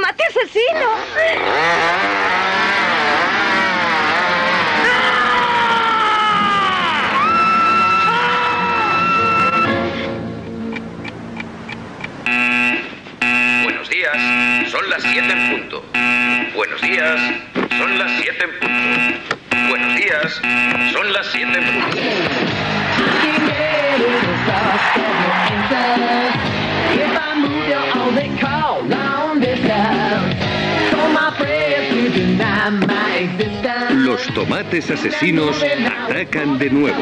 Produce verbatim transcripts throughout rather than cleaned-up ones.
maté asesino. Buenos días, son las siete en punto. Buenos días, son las siete en punto. Buenos días, son las siete en punto. Los tomates asesinos atacan de nuevo.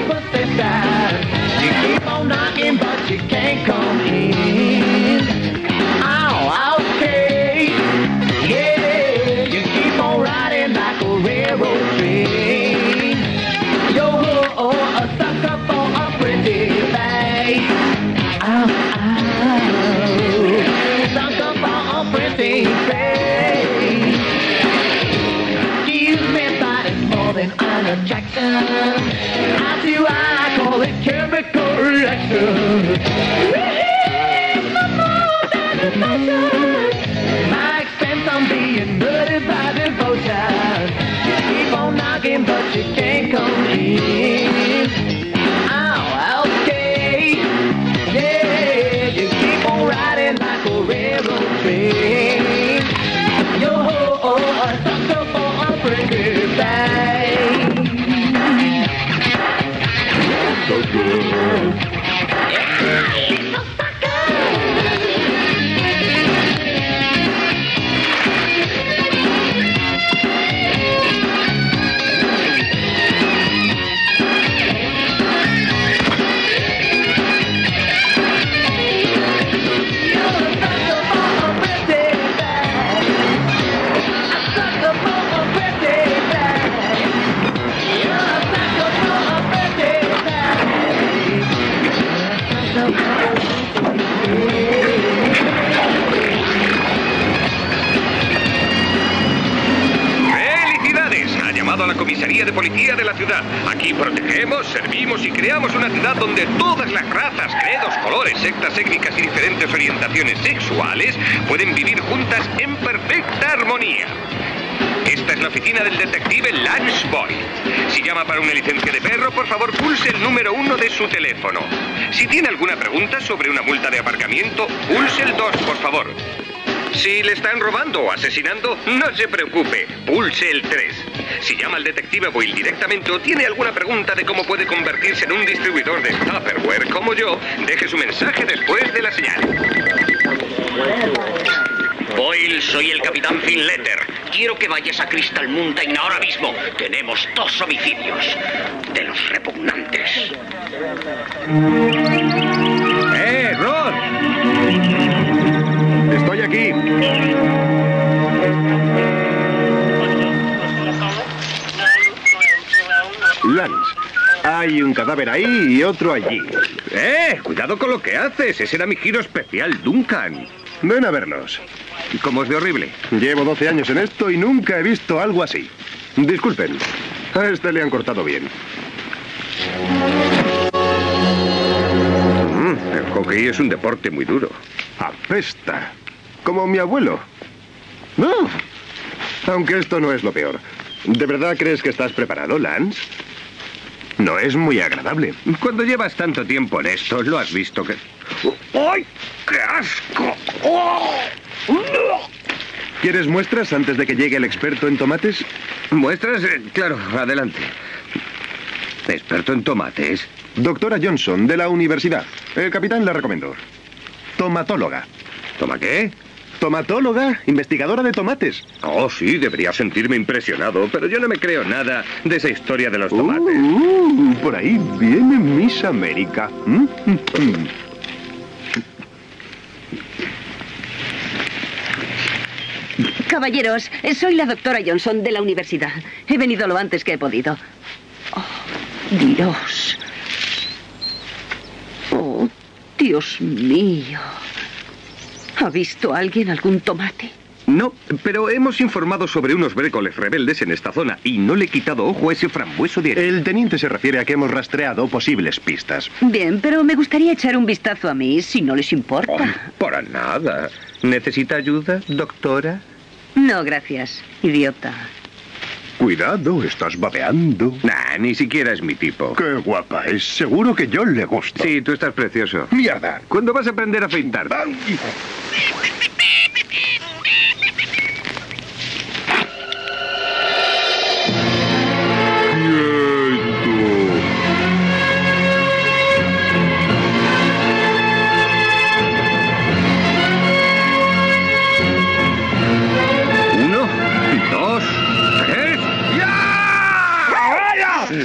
De policía de la ciudad. Aquí protegemos, servimos y creamos una ciudad donde todas las razas, credos, colores, sectas, étnicas y diferentes orientaciones sexuales pueden vivir juntas en perfecta armonía. Esta es la oficina del detective Lance Boyle. Si llama para una licencia de perro, por favor pulse el número uno de su teléfono. Si tiene alguna pregunta sobre una multa de aparcamiento, pulse el dos, por favor. Si le están robando o asesinando, no se preocupe, pulse el tres. Si llama al detective Boyle directamente o tiene alguna pregunta de cómo puede convertirse en un distribuidor de Tupperware como yo, deje su mensaje después de la señal. Boyle, soy el Capitán Finletter. Quiero que vayas a Crystal Mountain ahora mismo. Tenemos dos homicidios de los repugnantes. ¡Eh, Rod! Estoy aquí. Lance, hay un cadáver ahí y otro allí. ¡Eh! Cuidado con lo que haces. Ese era mi giro especial, Duncan. Ven a vernos. ¿Cómo es de horrible? Llevo doce años en esto y nunca he visto algo así. Disculpen, a este le han cortado bien. Mm, el hockey es un deporte muy duro. Apesta. Como mi abuelo. No. Aunque esto no es lo peor. ¿De verdad crees que estás preparado, Lance? No es muy agradable. Cuando llevas tanto tiempo en esto, lo has visto que... ¡Ay, qué asco! ¡Oh! ¿Quieres muestras antes de que llegue el experto en tomates? ¿Muestras? Eh, claro, adelante. ¿Experto en tomates? Doctora Johnson, de la universidad. El capitán la recomendó. Tomatóloga. ¿Toma qué? Tomatóloga, investigadora de tomates. Oh, sí, debería sentirme impresionado, pero yo no me creo nada de esa historia de los tomates. Uh, uh, por ahí viene Miss América. ¿Mm? Caballeros, soy la doctora Johnson de la universidad. He venido lo antes que he podido. Oh, Dios. Oh, Dios mío. ¿Ha visto alguien algún tomate? No, pero hemos informado sobre unos brécoles rebeldes en esta zona y no le he quitado ojo a ese frambueso de... El teniente se refiere a que hemos rastreado posibles pistas. Bien, pero me gustaría echar un vistazo a mí, si no les importa. Oh, para nada. ¿Necesita ayuda, doctora? No, gracias, idiota. Cuidado, estás babeando. Nah, ni siquiera es mi tipo. Qué guapa es, seguro que yo le gusto. Sí, tú estás precioso. Mierda. ¿Cuándo vas a aprender a afeitar? Ay.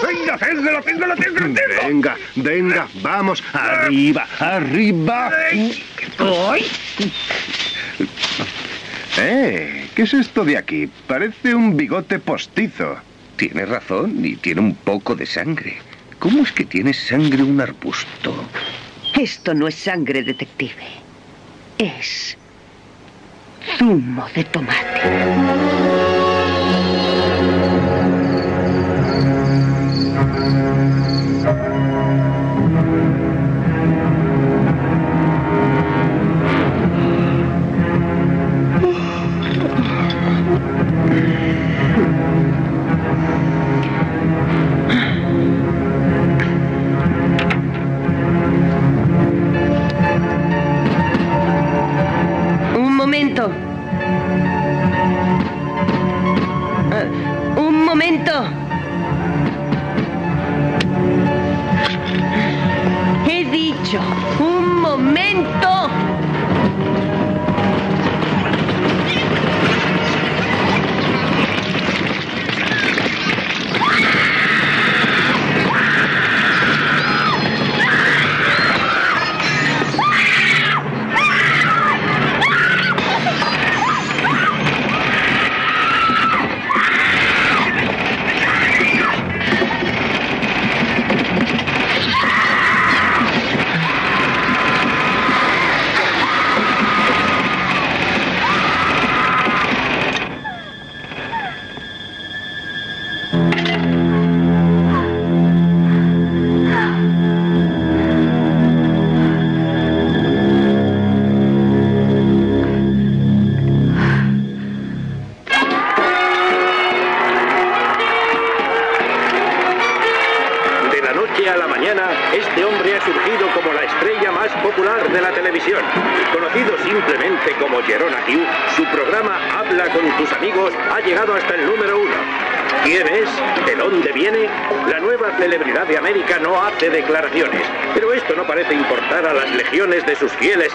Téngalo, téngalo, téngalo, téngalo. Venga, venga, vamos, arriba, arriba. Eh, ¿qué es esto de aquí? Parece un bigote postizo. Tienes razón y tiene un poco de sangre. ¿Cómo es que tiene sangre un arbusto? Esto no es sangre, detective. Es zumo de tomate.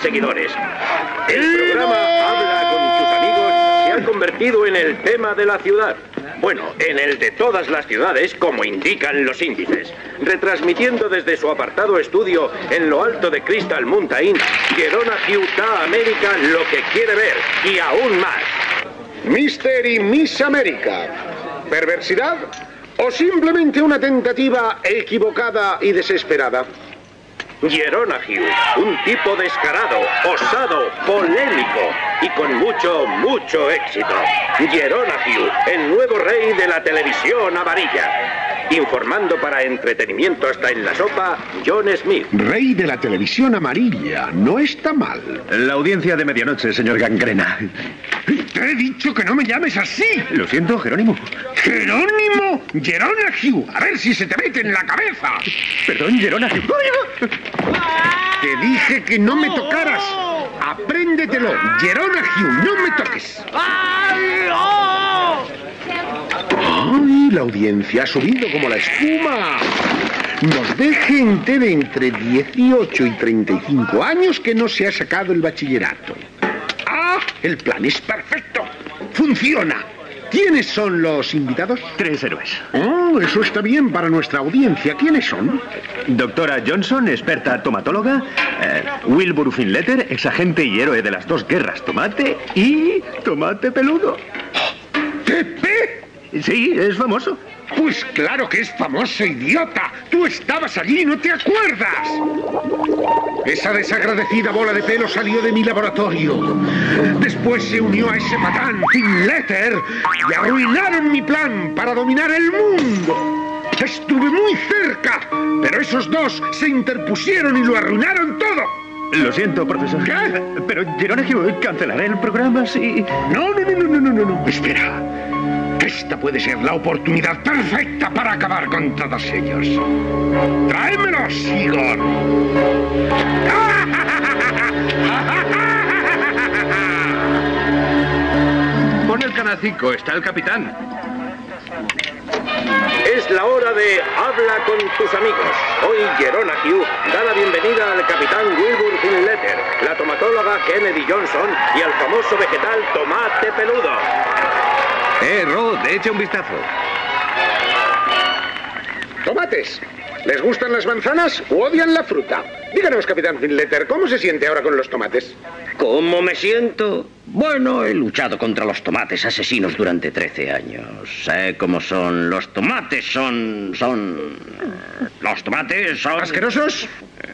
Seguidores. El programa Habla con tus amigos se ha convertido en el tema de la ciudad. Bueno, en el de todas las ciudades, como indican los índices. Retransmitiendo desde su apartado estudio en lo alto de Crystal Mountain, Jerónimo Hugh da a América lo que quiere ver y aún más. Mister y Miss América. ¿Perversidad? ¿O simplemente una tentativa equivocada y desesperada? Jerónimo Hugh, un tipo descarado, osado, polémico y con mucho, mucho éxito. Jerónimo Hugh, el nuevo rey de la televisión amarilla. Informando para entretenimiento hasta en la sopa, John Smith. Rey de la televisión amarilla, no está mal. La audiencia de medianoche, señor Gangrena. Te he dicho que no me llames así. Lo siento, Jerónimo. Jerónimo, Jerónimo Hugh, a ver si se te mete en la cabeza. Perdón, Jerónimo Hugh. Te dije que no me tocaras. Apréndetelo, Jerónimo Hugh, no me toques. Ay, la audiencia ha subido como la espuma. Nos ve gente de entre dieciocho y treinta y cinco años que no se ha sacado el bachillerato. ¡Ah! El plan es perfecto. Funciona. ¿Quiénes son los invitados? Tres héroes. Oh, eso está bien para nuestra audiencia. ¿Quiénes son? Doctora Johnson, experta tomatóloga. Eh, Wilbur Finletter, exagente y héroe de las dos guerras. Tomate y tomate peludo. ¿Tepe? Sí, es famoso. Pues claro que es famoso, idiota. Tú estabas allí, ¿no te acuerdas? Esa desagradecida bola de pelo salió de mi laboratorio. Después se unió a ese patán, Finletter, y arruinaron mi plan para dominar el mundo. Estuve muy cerca, pero esos dos se interpusieron y lo arruinaron todo. Lo siento, profesor. ¿Qué? Pero, Jerónimo, cancelaré el programa si... No, no, no, no, no, no, no. Espera. Esta puede ser la oportunidad perfecta para acabar con todos ellos. ¡Tráemelos, Igor! Pon el canal cinco, está el capitán. Es la hora de Habla con tus amigos. Hoy Jerónimo Hugh da la bienvenida al capitán Wilbur Finletter, la tomatóloga Kennedy Johnson y al famoso vegetal tomate peludo. Eh, Rod, echa un vistazo. Tomates, ¿les gustan las manzanas o odian la fruta? Díganos, capitán Finletter, ¿cómo se siente ahora con los tomates? ¿Cómo me siento? Bueno, he luchado contra los tomates asesinos durante trece años. Sé cómo son. Los tomates son... son... Los tomates son... ¿Asquerosos?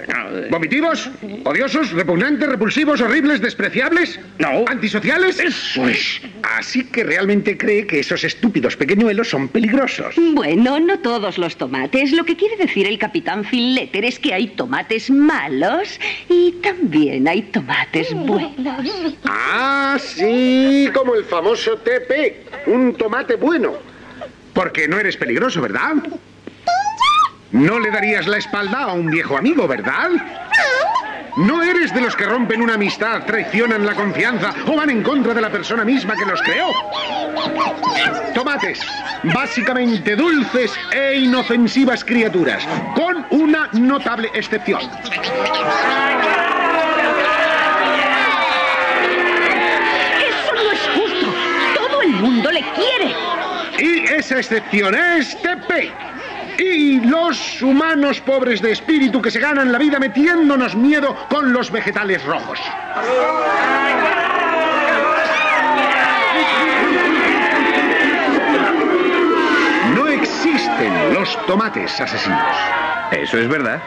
No. ¿Vomitivos? ¿Odiosos? ¿Repugnantes? ¿Repulsivos? ¿Horribles? ¿Despreciables? No. ¿Antisociales? Eso es. Así que realmente cree que esos estúpidos pequeñuelos son peligrosos. Bueno, no todos los tomates. Lo que quiere decir el capitán Finletter es que hay tomates malos y también hay tomates buenos. Ah, sí, como el famoso Tepe. Un tomate bueno. Porque no eres peligroso, ¿verdad? No le darías la espalda a un viejo amigo, ¿verdad? No eres de los que rompen una amistad, traicionan la confianza o van en contra de la persona misma que los creó. Tomates, básicamente dulces e inofensivas criaturas, con una notable excepción. Eso no es justo. Todo el mundo le quiere. Y esa excepción es Tepe. Y los humanos pobres de espíritu que se ganan la vida metiéndonos miedo con los vegetales rojos. No existen los tomates asesinos. Eso es verdad.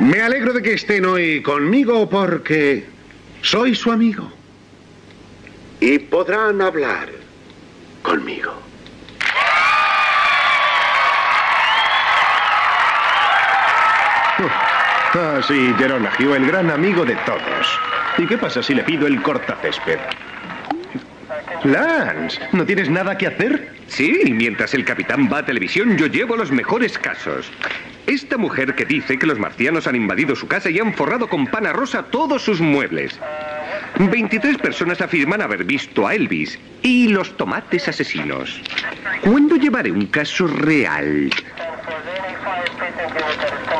Me alegro de que estén hoy conmigo porque soy su amigo. Y podrán hablar conmigo. Ah, sí, Jerónimo Hugh, el gran amigo de todos. ¿Y qué pasa si le pido el cortacésped? Lance, ¿no tienes nada que hacer? Sí, mientras el capitán va a televisión, yo llevo los mejores casos. Esta mujer que dice que los marcianos han invadido su casa y han forrado con pana rosa todos sus muebles. veintitrés personas afirman haber visto a Elvis. Y los tomates asesinos. ¿Cuándo llevaré un caso real?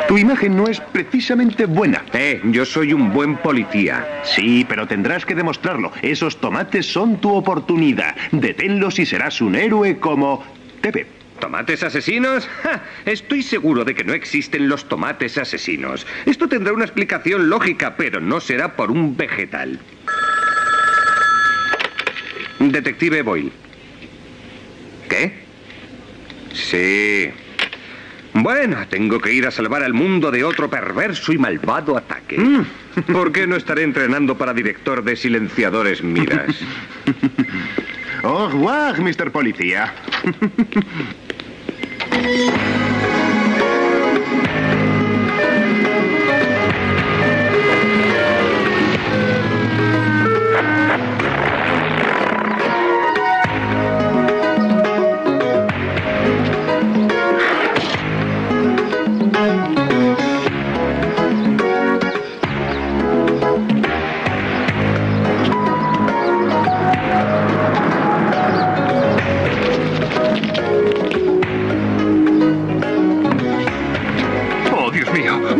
Tu imagen no es precisamente buena. Eh, yo soy un buen policía. Sí, pero tendrás que demostrarlo. Esos tomates son tu oportunidad. Deténlos y serás un héroe como Tepe. ¿Tomates asesinos? ¡Ja! Estoy seguro de que no existen los tomates asesinos. Esto tendrá una explicación lógica, pero no será por un vegetal. Detective Boyle. ¿Qué? Sí... Bueno, tengo que ir a salvar al mundo de otro perverso y malvado ataque. ¿Por qué no estaré entrenando para director de silenciadores miras? ¡Oh, guau, mister Policía!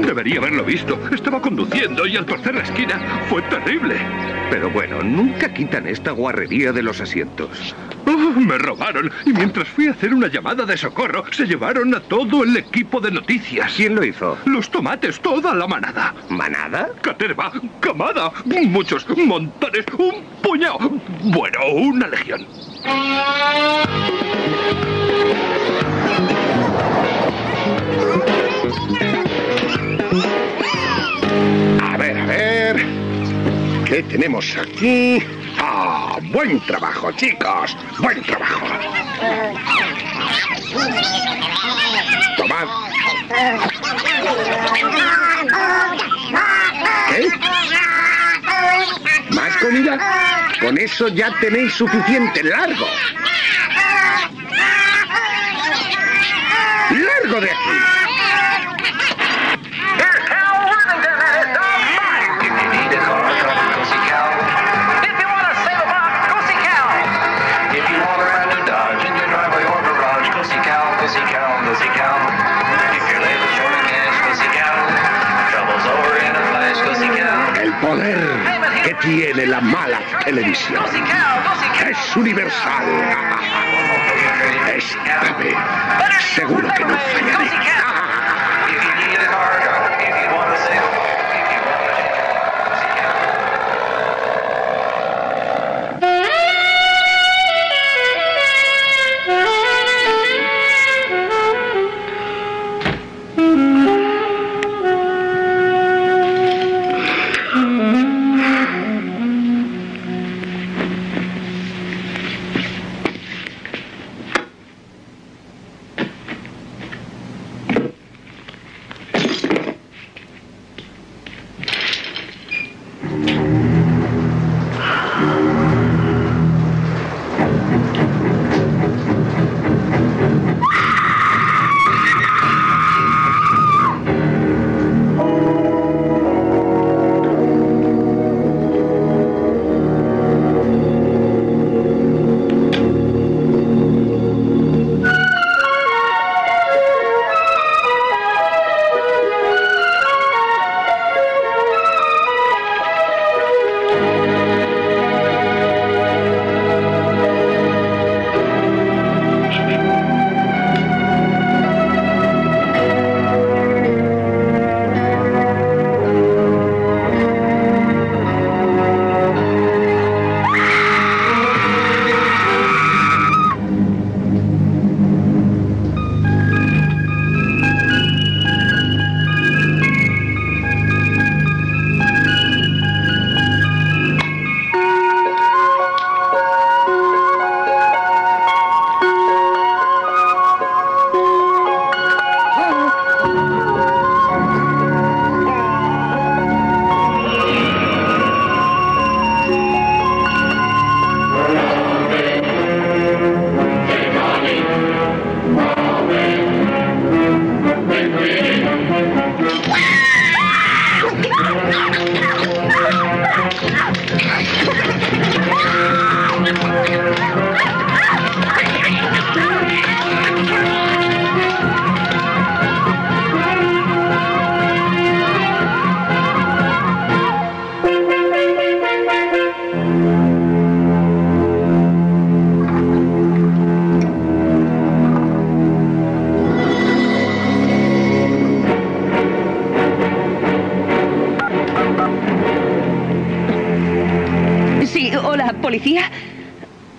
Debería haberlo visto. Estaba conduciendo y al torcer la esquina fue terrible. Pero bueno, nunca quitan esta guarrería de los asientos. Oh, me robaron y mientras fui a hacer una llamada de socorro, se llevaron a todo el equipo de noticias. ¿Quién lo hizo? Los tomates, toda la manada. ¿Manada? Caterva, camada, muchos, montones, un puñado. Bueno, una legión. A ver, a ver... ¿Qué tenemos aquí? ¡Ah, Buen trabajo, chicos. Buen trabajo. Tomad. ¿Qué? ¿Más comida? Con eso ya tenéis suficiente. ¡Largo! ¡Largo de aquí! Poder que tiene la mala televisión es universal. Esta vez seguro que no fallaré.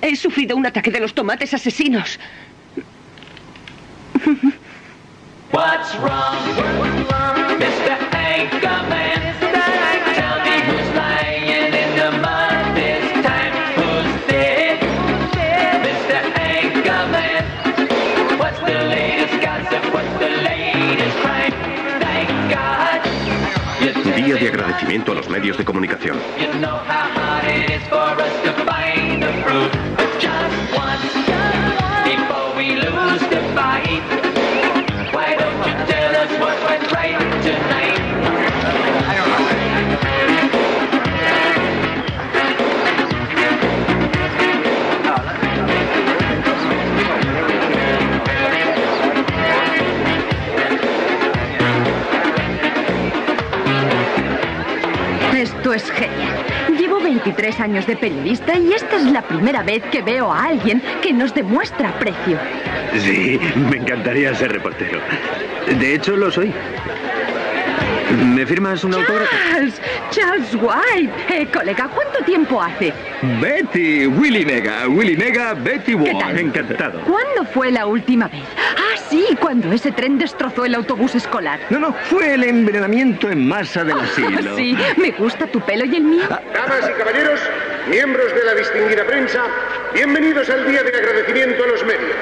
He sufrido un ataque de los tomates asesinos. What's wrong, mister Anchorman? Tell me who's lying in the mud this time. Who's this? mister Anchorman? What's the latest gossip? What's the latest crime? Thank God. Día de agradecimiento a los medios de comunicación. Esto es genial. Llevo veintitrés años de periodista y esta es la primera vez que veo a alguien que nos demuestra aprecio. Sí, me encantaría ser reportero. De hecho, lo soy. ¿Me firmas un autógrafo? ¡Charles! ¡Charles White! Eh, colega, ¿cuánto tiempo hace? Betty, Willy Mega, Willy Mega, Betty Wong. ¿Qué tal? Encantado. ¿Cuándo fue la última vez? ¡Ah, sí! Cuando ese tren destrozó el autobús escolar. No, no, fue el envenenamiento en masa del asilo. Sí, me gusta tu pelo y el mío. Damas y caballeros, Miembros de la distinguida prensa, bienvenidos al día de agradecimiento a los medios.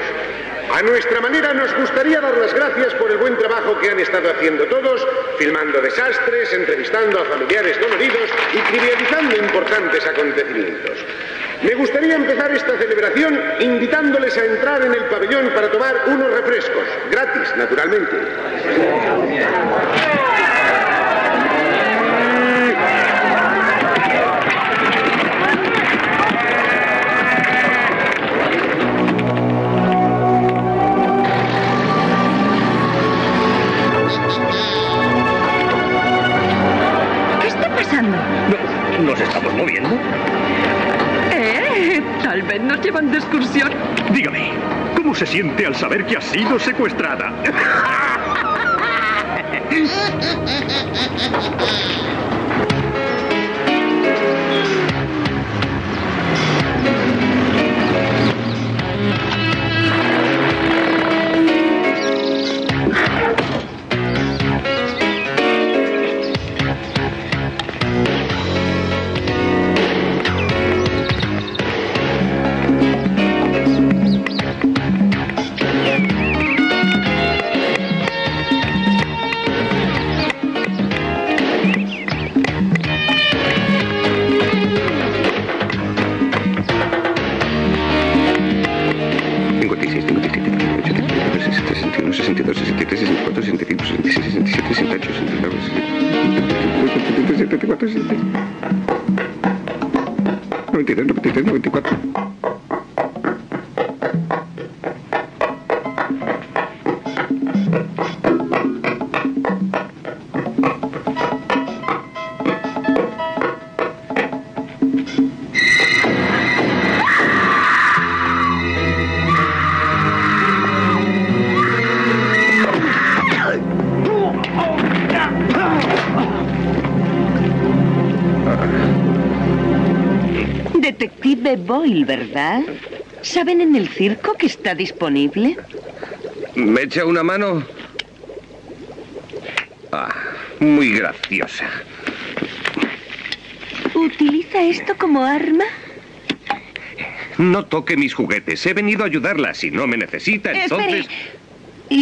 A nuestra manera nos gustaría dar las gracias por el buen trabajo que han estado haciendo todos, filmando desastres, entrevistando a familiares doloridos y trivializando importantes acontecimientos. Me gustaría empezar esta celebración invitándoles a entrar en el pabellón para tomar unos refrescos, gratis, naturalmente. ¿Nos estamos moviendo? Eh, tal vez nos llevan de excursión. Dígame, ¿cómo se siente al saber que ha sido secuestrada? Boyle, ¿verdad? ¿Saben en el circo que está disponible? ¿Me echa una mano? Ah, muy graciosa. ¿Utiliza esto como arma? No toque mis juguetes. He venido a ayudarla. Si no me necesita, entonces... Espere.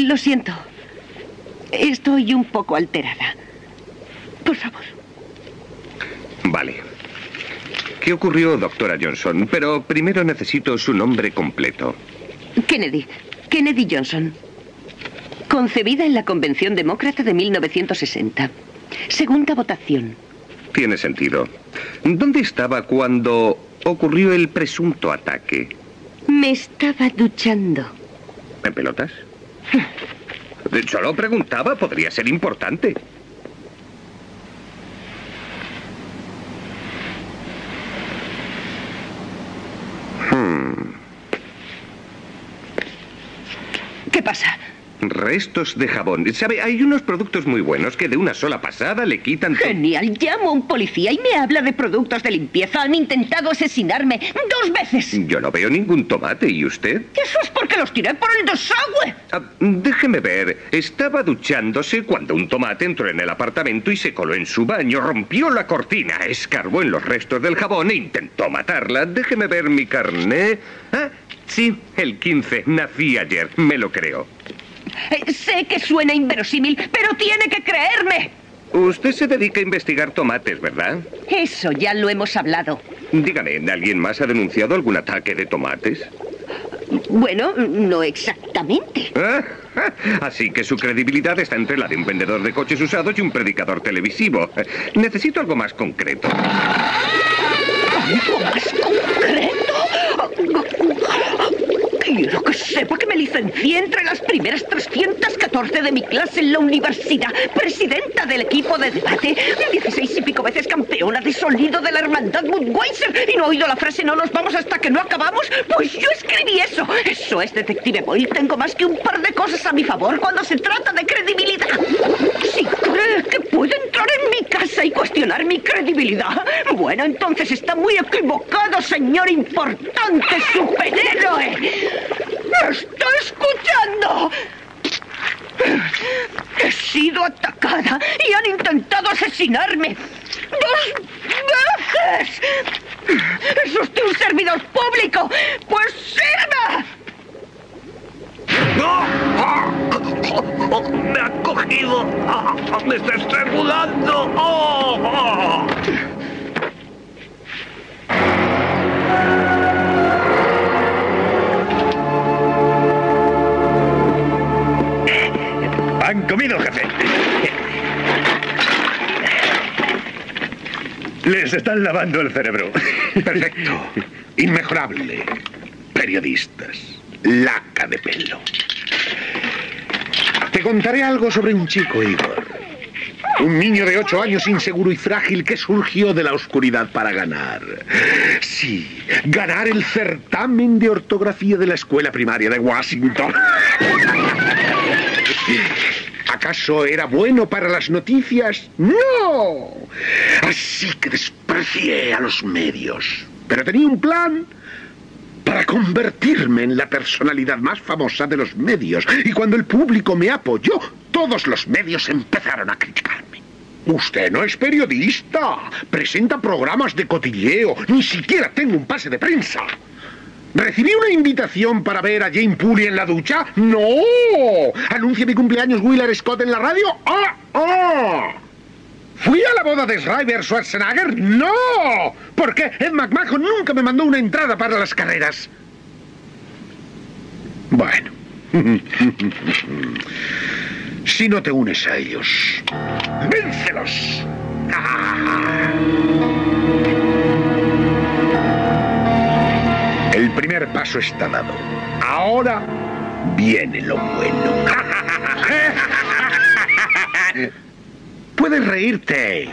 Lo siento. Estoy un poco alterada. Por favor. Vale. ¿Qué ocurrió, doctora Johnson? Pero primero necesito su nombre completo. Kennedy. Kennedy Johnson. Concebida en la Convención Demócrata de mil novecientos sesenta. Segunda votación. Tiene sentido. ¿Dónde estaba cuando ocurrió el presunto ataque? Me estaba duchando. ¿En pelotas? Solo preguntaba, podría ser importante. ¿Qué pasa? Restos de jabón. ¿Sabe? Hay unos productos muy buenos que de una sola pasada le quitan... Genial. Llamo a un policía y me habla de productos de limpieza. Han intentado asesinarme dos veces. Yo no veo ningún tomate. ¿Y usted? Eso es porque los tiré por el desagüe. Ah, déjeme ver. Estaba duchándose cuando un tomate entró en el apartamento y se coló en su baño. Rompió la cortina, escarbó en los restos del jabón e intentó matarla. Déjeme ver mi carné. Ah... Sí, el quince. Nací ayer. Me lo creo. Eh, sé que suena inverosímil, pero tiene que creerme. Usted se dedica a investigar tomates, ¿verdad? Eso ya lo hemos hablado. Dígame, ¿alguien más ha denunciado algún ataque de tomates? Bueno, no exactamente. ¿Ah? Así que su credibilidad está entre la de un vendedor de coches usados y un predicador televisivo. Necesito algo más concreto. ¿Algo más concreto? Quiero que sepa que me licencié entre las primeras trescientas catorce de mi clase en la universidad, presidenta del equipo de debate, dieciséis y pico veces campeona de sonido de la hermandad Budweiser, y no he oído la frase "no nos vamos hasta que no acabamos". Pues yo escribí eso. Eso es, detective Boyle. Tengo más que un par de cosas a mi favor cuando se trata de credibilidad. Si cree que puede entrar en mi casa y cuestionar mi credibilidad, bueno, entonces está muy equivocado, señor importante superhéroe. ¡Me está escuchando! He sido atacada y han intentado asesinarme dos es? ¿Es usted un servidor público? ¡Pues sirva! ¡Me ha cogido! ¡Me está estrangulando! ¡Oh! ¡Oh! Han comido, jefe. Les están lavando el cerebro. Perfecto. Inmejorable. Periodistas. Laca de pelo. Te contaré algo sobre un chico, Igor. Un niño de ocho años inseguro y frágil que surgió de la oscuridad para ganar. Sí, ganar el certamen de ortografía de la escuela primaria de Washington. ¿Acaso era bueno para las noticias? ¡No! Así que desprecié a los medios. Pero tenía un plan para convertirme en la personalidad más famosa de los medios. Y cuando el público me apoyó, todos los medios empezaron a criticarme. Usted no es periodista. Presenta programas de cotilleo. Ni siquiera tengo un pase de prensa. ¿Recibí una invitación para ver a Jane Pully en la ducha? ¡No! ¿Anuncia mi cumpleaños Willard Scott en la radio? ¡Ah! ¡Ah! ¿Fui a la boda de Schreiber Schwarzenegger? ¡No! Porque Ed McMahon nunca me mandó una entrada para las carreras. Bueno. Si no te unes a ellos, ¡véncelos! ¡Ah! El primer paso está dado. Ahora viene lo bueno. Puedes reírte.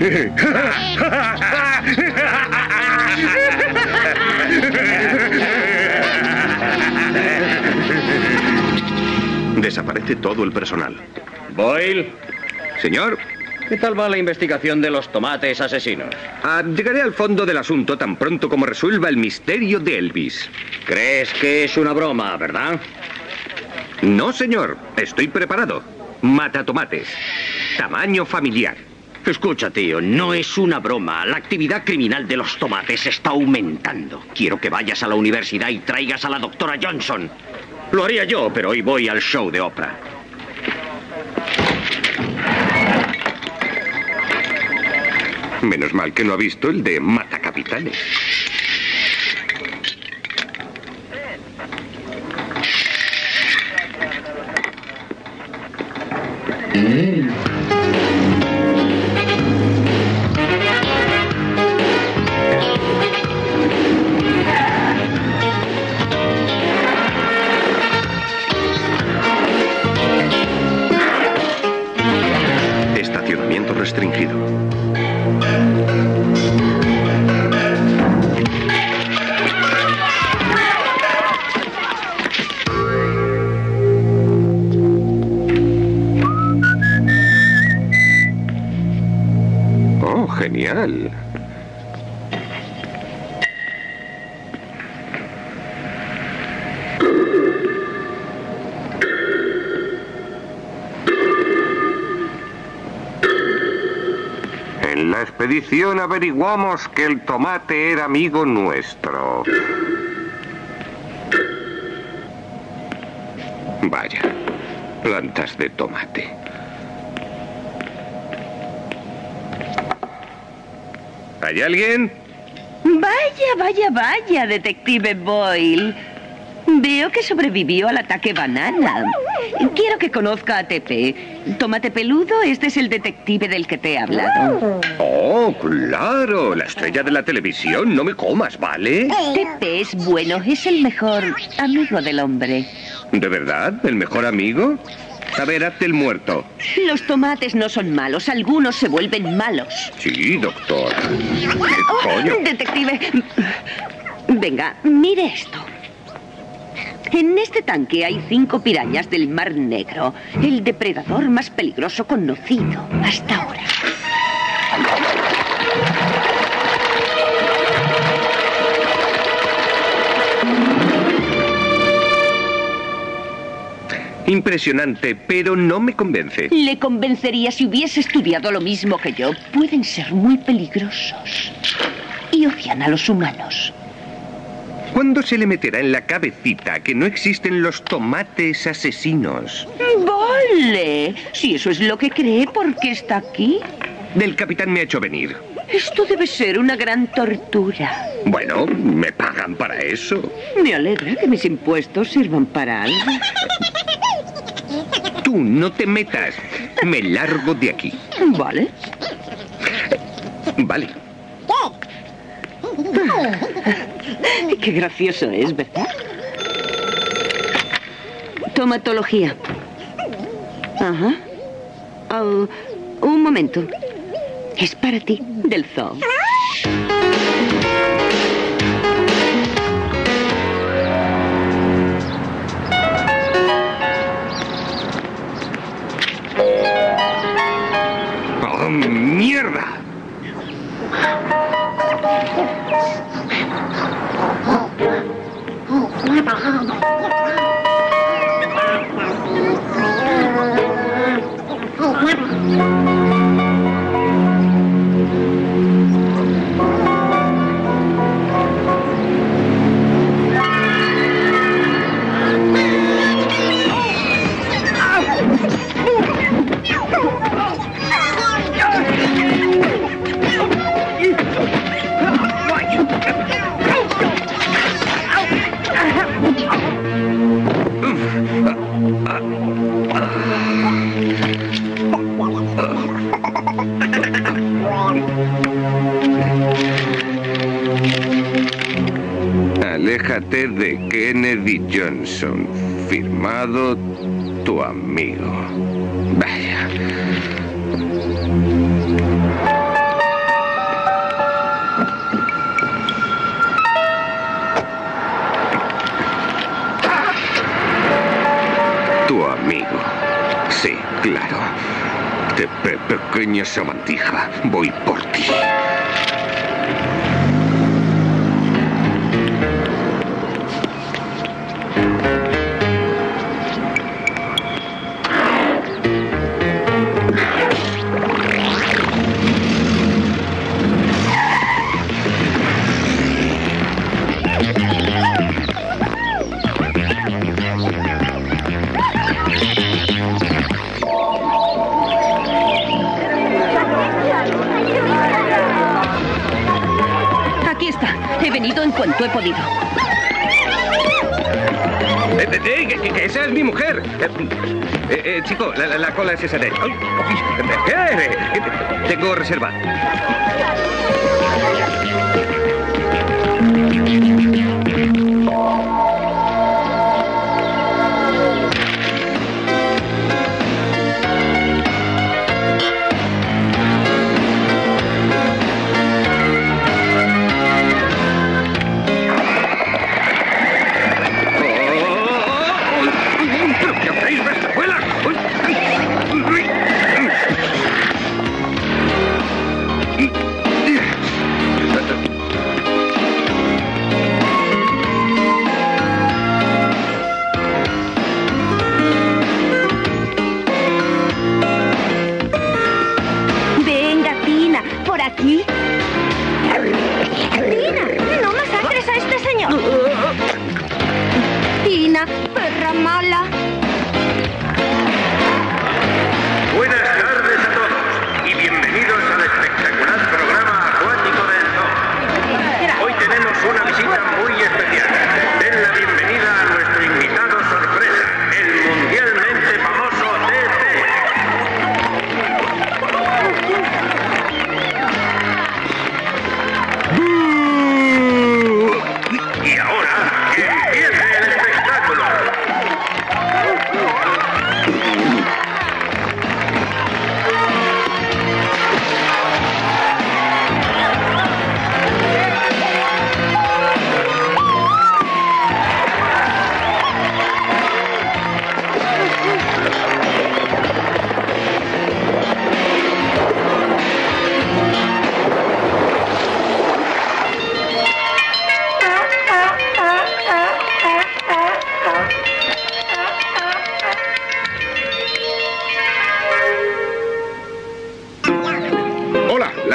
Desaparece todo el personal. Boyle. Señor. ¿Qué tal va la investigación de los tomates asesinos? Ah, llegaré al fondo del asunto tan pronto como resuelva el misterio de Elvis. ¿Crees que es una broma, verdad? No, señor. Estoy preparado. Mata tomates. Tamaño familiar. Escucha, tío, no es una broma. La actividad criminal de los tomates está aumentando. Quiero que vayas a la universidad y traigas a la doctora Johnson. Lo haría yo, pero hoy voy al show de Oprah. Menos mal que no ha visto el de Matacapitales. Mm. Estacionamiento restringido. Genial. En la expedición averiguamos que el tomate era amigo nuestro. Vaya, plantas de tomate. ¿Hay alguien? Vaya, vaya, vaya, detective Boyle. Veo que sobrevivió al ataque banana. Quiero que conozca a Tepe. Tomate peludo, este es el detective del que te he hablado. Oh, claro, la estrella de la televisión. No me comas, ¿vale? Tepe es bueno, es el mejor amigo del hombre. ¿De verdad? ¿El mejor amigo? A ver, hazte el muerto. Los tomates no son malos, algunos se vuelven malos. Sí, doctor. ¿Qué coño? Oh, detective. Venga, mire esto. En este tanque hay cinco pirañas del Mar Negro. El depredador más peligroso conocido hasta ahora. Impresionante, pero no me convence. Le convencería si hubiese estudiado lo mismo que yo. Pueden ser muy peligrosos. y odian a los humanos. ¿Cuándo se le meterá en la cabecita que no existen los tomates asesinos? Vale, si eso es lo que cree, ¿por qué está aquí? Del capitán me ha hecho venir. Esto debe ser una gran tortura. Bueno, me pagan para eso. Me alegra que mis impuestos sirvan para algo. Tú no te metas. Me largo de aquí. Vale. Vale. Qué gracioso es, ¿verdad? Tomatología. Ajá. Oh, un momento. Es para ti, del zoo. ¡Oh, mierda! Aléjate de Kennedy Johnson, firmado tu amigo. Vaya. Tu amigo. Sí, claro. Tepe, pequeña sabandija, voy por ti. Cuanto he podido. Eh, eh, eh, ¡Esa es mi mujer! Eh, eh, chico, la, la cola es esa de él. Ay, eh, eh, tengo reserva.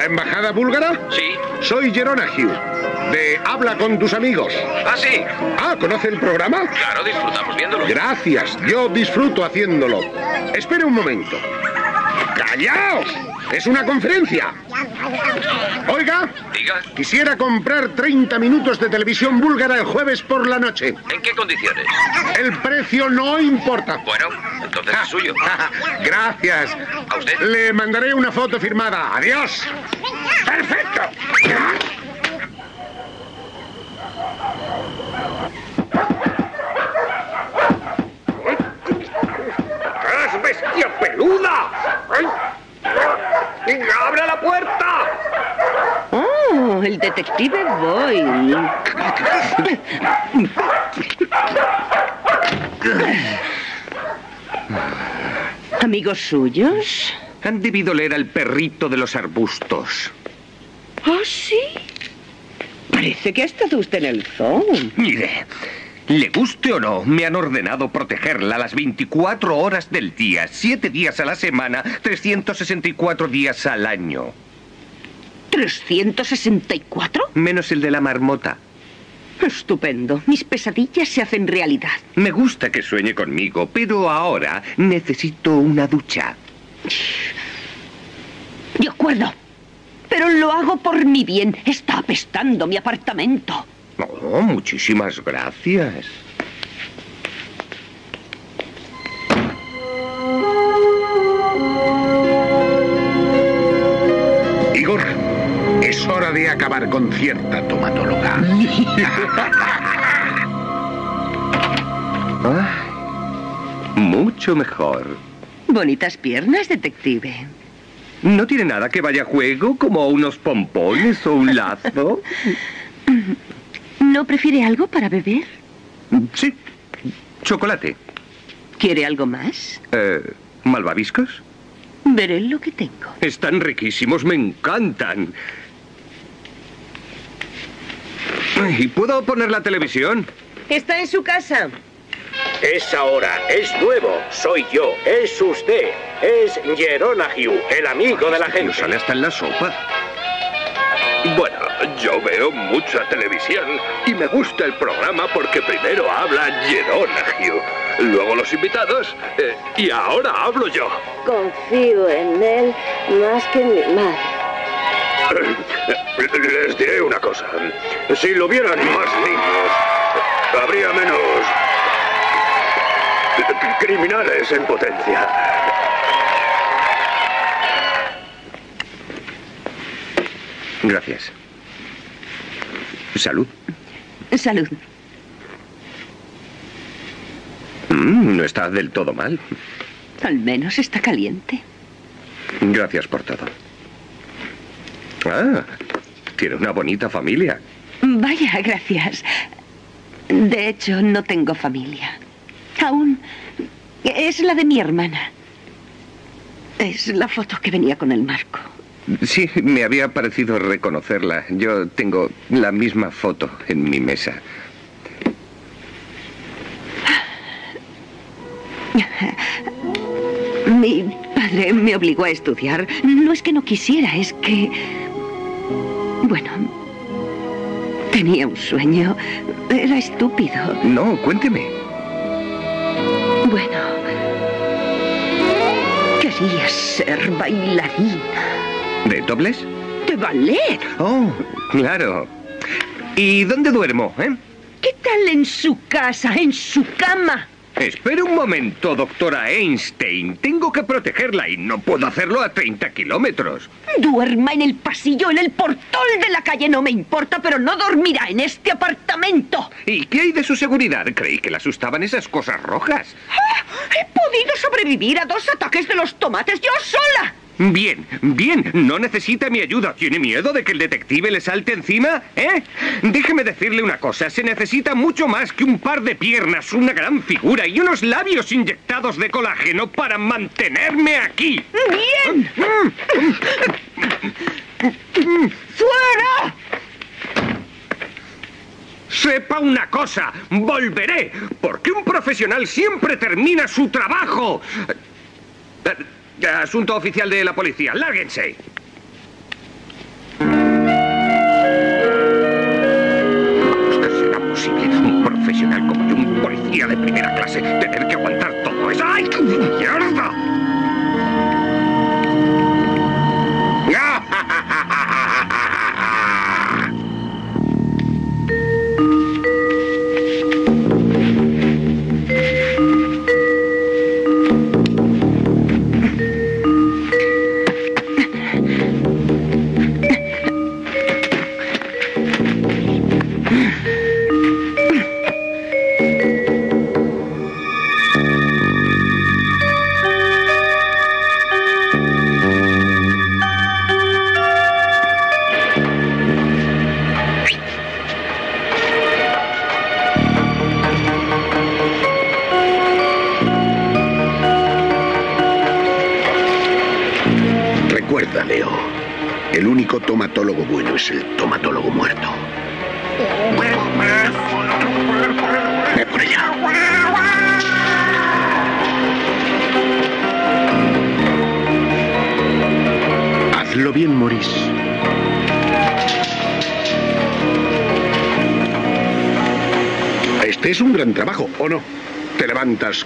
¿Embajada búlgara? Sí. Soy Jerónimo Hugh, de Habla con tus amigos. ¿Ah, sí? Ah, ¿conoce el programa? Claro, disfrutamos viéndolo. Gracias, yo disfruto haciéndolo. Espere un momento. ¡Callaos! ¡Es una conferencia! Oiga, diga. Quisiera comprar treinta minutos de televisión búlgara el jueves por la noche. ¿En qué condiciones? El precio no importa. Bueno, entonces es suyo. Gracias. ¿A usted? Le mandaré una foto firmada. ¡Adiós! ¡Perfecto! ¡Es bestia peluda! ¡Ay! ¡Abra la puerta! ¡Oh, el detective Boyle! ¿Amigos suyos? Han debido leer al perrito de los arbustos. ¿Oh, sí? Parece que ha estado usted en el zoo. Mire, le guste o no, me han ordenado protegerla las veinticuatro horas del día, siete días a la semana, trescientos sesenta y cuatro días al año. ¿trescientos sesenta y cuatro? Menos el de la marmota. Estupendo. Mis pesadillas se hacen realidad. Me gusta que sueñe conmigo, pero ahora necesito una ducha. De acuerdo. Pero lo hago por mi bien. Está apestando mi apartamento. Oh, muchísimas gracias. Igor, es hora de acabar con cierta tomatóloga. Ay, mucho mejor. Bonitas piernas, detective. ¿No tiene nada que vaya a juego, como unos pompones o un lazo? ¿No prefiere algo para beber? Sí, chocolate. ¿Quiere algo más? Eh, ¿Malvaviscos? Veré lo que tengo. Están riquísimos, me encantan. ¿Y puedo poner la televisión? Está en su casa. Es ahora, es nuevo, soy yo, es usted. Es Jerónimo Hugh, el amigo de la gente. Sale hasta en la sopa. Bueno, yo veo mucha televisión y me gusta el programa porque primero habla Jerónimo Hugh, luego los invitados eh, y ahora hablo yo. Confío en él más que en mi madre. Les diré una cosa, si lo vieran más niños, habría menos criminales en potencia. Gracias. Salud. Salud. Mm, no está del todo mal. Al menos está caliente. Gracias por todo. Ah, tiene una bonita familia. Vaya, gracias. De hecho, no tengo familia. Aún es la de mi hermana. Es la foto que venía con el marco. Sí, me había parecido reconocerla. Yo tengo la misma foto en mi mesa. Mi padre me obligó a estudiar. No es que no quisiera, es que... Bueno, tenía un sueño. Era estúpido. No, cuénteme. Bueno, quería ser bailarina. ¿De dobles? ¡De ballet! Oh, claro. ¿Y dónde duermo, eh? ¿Qué tal en su casa, en su cama? Espere un momento, doctora Einstein. Tengo que protegerla y no puedo hacerlo a treinta kilómetros. Duerma en el pasillo, en el portón de la calle, no me importa, pero no dormirá en este apartamento. ¿Y qué hay de su seguridad? Creí que la asustaban esas cosas rojas. ¡Ah! He podido sobrevivir a dos ataques de los tomates yo sola. Bien, bien, no necesita mi ayuda. ¿Tiene miedo de que el detective le salte encima? ¿Eh? Déjeme decirle una cosa, se necesita mucho más que un par de piernas, una gran figura y unos labios inyectados de colágeno para mantenerme aquí. ¡Bien! ¡Fuera! Sepa una cosa, volveré, porque un profesional siempre termina su trabajo. Asunto oficial de la policía. ¡Lárguense! día de primera clase tener que aguantar todo eso. ¡Ay, qué mierda!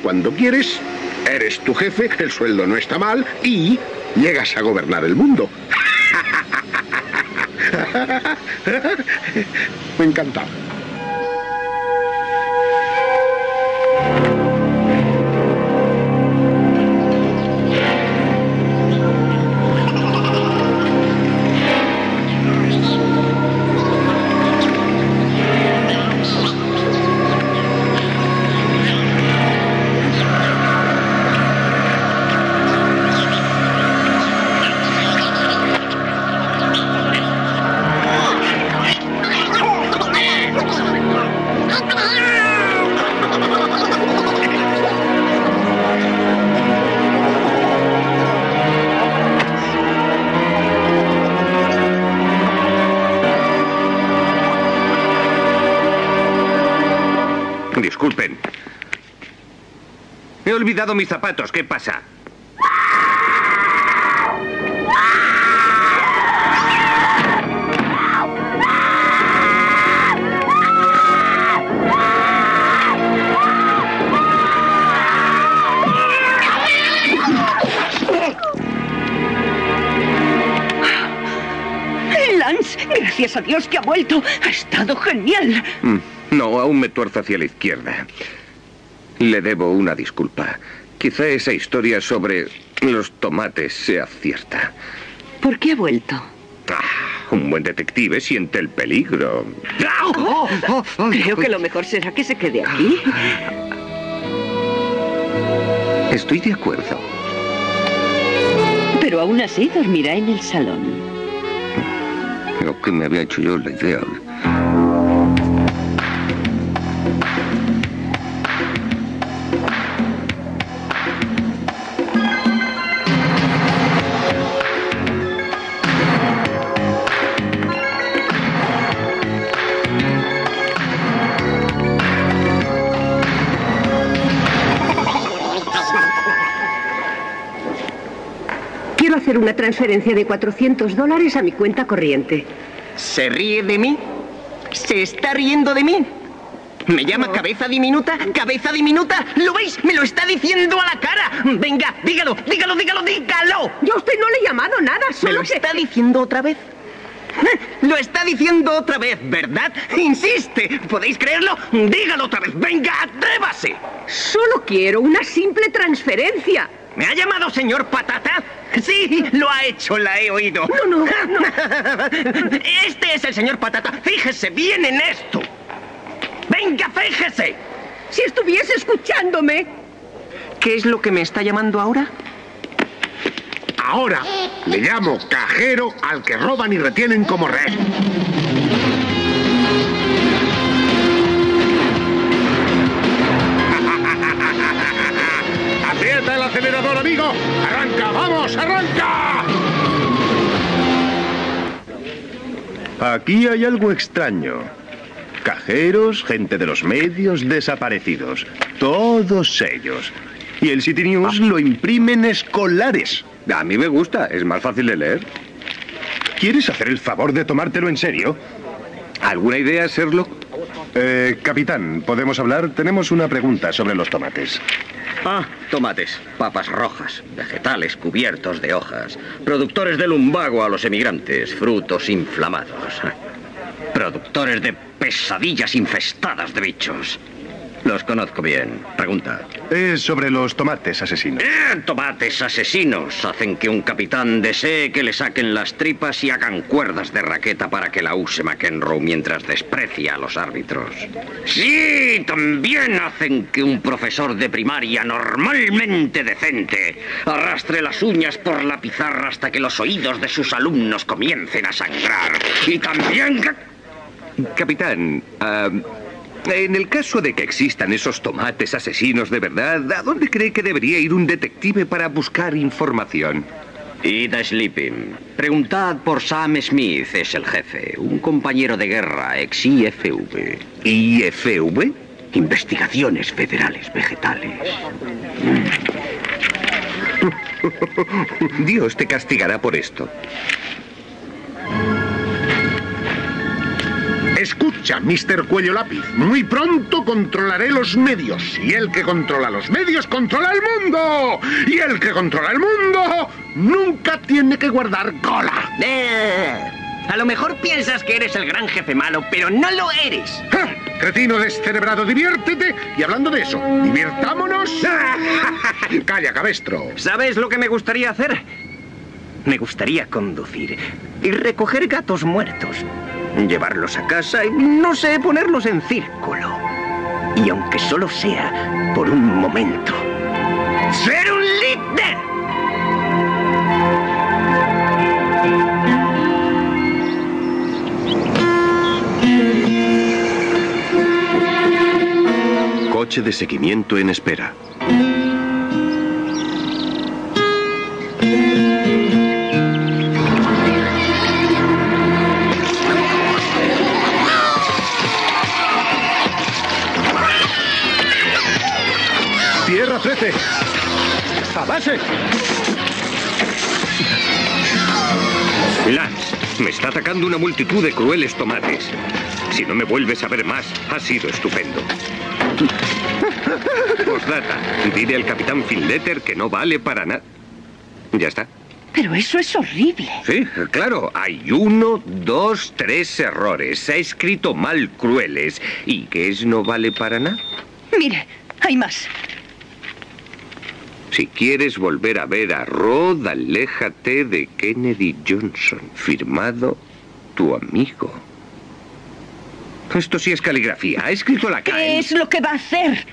Cuando quieres, eres tu jefe, el sueldo no está mal y llegas a gobernar el mundo. Me encanta. He olvidado mis zapatos, ¿qué pasa? Lance, gracias a Dios que ha vuelto. Ha estado genial. No, aún me tuerzo hacia la izquierda. Le debo una disculpa. Quizá esa historia sobre los tomates sea cierta. ¿Por qué ha vuelto? Ah, un buen detective siente el peligro. Oh, oh, oh, Creo oh, que oh. lo mejor será que se quede aquí. Estoy de acuerdo. Pero aún así dormirá en el salón. Lo que me había hecho yo la idea... hacer una transferencia de cuatrocientos dólares a mi cuenta corriente. ¿Se ríe de mí? ¿Se está riendo de mí? ¿Me llama no. cabeza diminuta? ¿Cabeza diminuta? ¿Lo veis? ¡Me lo está diciendo a la cara! ¡Venga, dígalo, dígalo, dígalo, dígalo! Yo a usted no le he llamado nada, solo ¿Me lo que... está diciendo otra vez? ¡Lo está diciendo otra vez, ¿verdad? ¡Insiste! ¿Podéis creerlo? ¡Dígalo otra vez! ¡Venga, atrévase! Solo quiero una simple transferencia. ¿Me ha llamado señor Patata? Sí, lo ha hecho, la he oído. No, no, no. Este es el señor Patata. Fíjese bien en esto. Venga, fíjese. Si estuviese escuchándome. ¿Qué es lo que me está llamando ahora? Ahora le llamo cajero al que roban y retienen como rehén. ¡Aprieta el acelerador, amigo! ¡Arranca! ¡Vamos, arranca! Aquí hay algo extraño. Cajeros, gente de los medios, desaparecidos. Todos ellos. Y el City News ah. lo imprimen escolares. A mí me gusta, es más fácil de leer. ¿Quieres hacer el favor de tomártelo en serio? ¿Alguna idea, Sherlock? Eh, capitán, ¿podemos hablar? Tenemos una pregunta sobre los tomates. Ah, tomates, papas rojas, vegetales cubiertos de hojas, productores de lumbago a los emigrantes, frutos inflamados, productores de pesadillas infestadas de bichos. Los conozco bien. Pregunta. Es sobre los tomates asesinos. Eh, tomates asesinos hacen que un capitán desee que le saquen las tripas y hagan cuerdas de raqueta para que la use McEnroe mientras desprecia a los árbitros. Sí, también hacen que un profesor de primaria normalmente decente arrastre las uñas por la pizarra hasta que los oídos de sus alumnos comiencen a sangrar. Y también... Capitán, uh... en el caso de que existan esos tomates asesinos de verdad, ¿a dónde cree que debería ir un detective para buscar información? Id a Sleeping. Preguntad por Sam Smith, es el jefe, un compañero de guerra, ex I F V. ¿I F V? Investigaciones Federales Vegetales. Dios te castigará por esto. Escucha, mister Cuello Lápiz, muy pronto controlaré los medios. Y el que controla los medios, controla el mundo. Y el que controla el mundo, nunca tiene que guardar cola. Eh, a lo mejor piensas que eres el gran jefe malo, pero no lo eres. ¡Ja! Cretino descerebrado, diviértete. Y hablando de eso, divirtámonos. Calla, cabestro. ¿Sabes lo que me gustaría hacer? Me gustaría conducir y recoger gatos muertos. Llevarlos a casa y, no sé, ponerlos en círculo. Y aunque solo sea por un momento, ¡ser un líder! Coche de seguimiento en espera. trece. ¡A base! Lance, me está atacando una multitud de crueles tomates. Si no me vuelves a ver más, ha sido estupendo. Postdata, dile al capitán Finletter que no vale para nada. Ya está. Pero eso es horrible. Sí, claro. Hay uno, dos, tres errores. Se ha escrito mal crueles. ¿Y qué es no vale para nada? Mire, hay más. Si quieres volver a ver a Rod, aléjate de Kennedy Johnson. Firmado tu amigo. Esto sí es caligrafía. Ha escrito la K. ¿Qué es lo que va a hacer?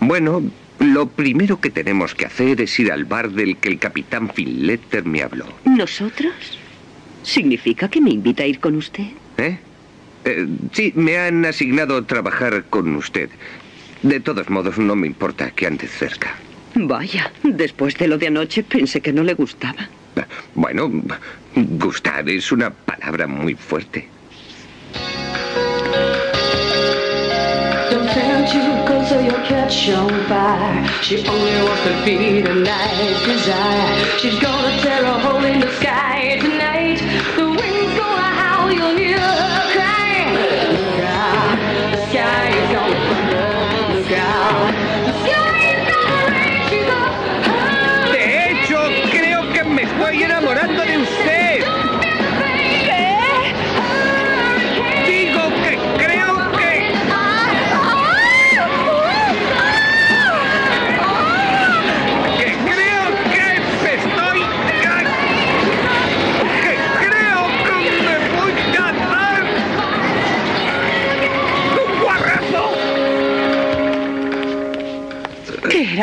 Bueno, lo primero que tenemos que hacer es ir al bar del que el capitán Finletter me habló. ¿Nosotros? ¿Significa que me invita a ir con usted? ¿Eh? Eh, sí, me han asignado trabajar con usted. De todos modos, no me importa que ande cerca. Vaya, después de lo de anoche pensé que no le gustaba. Bueno, gustar es una palabra muy fuerte.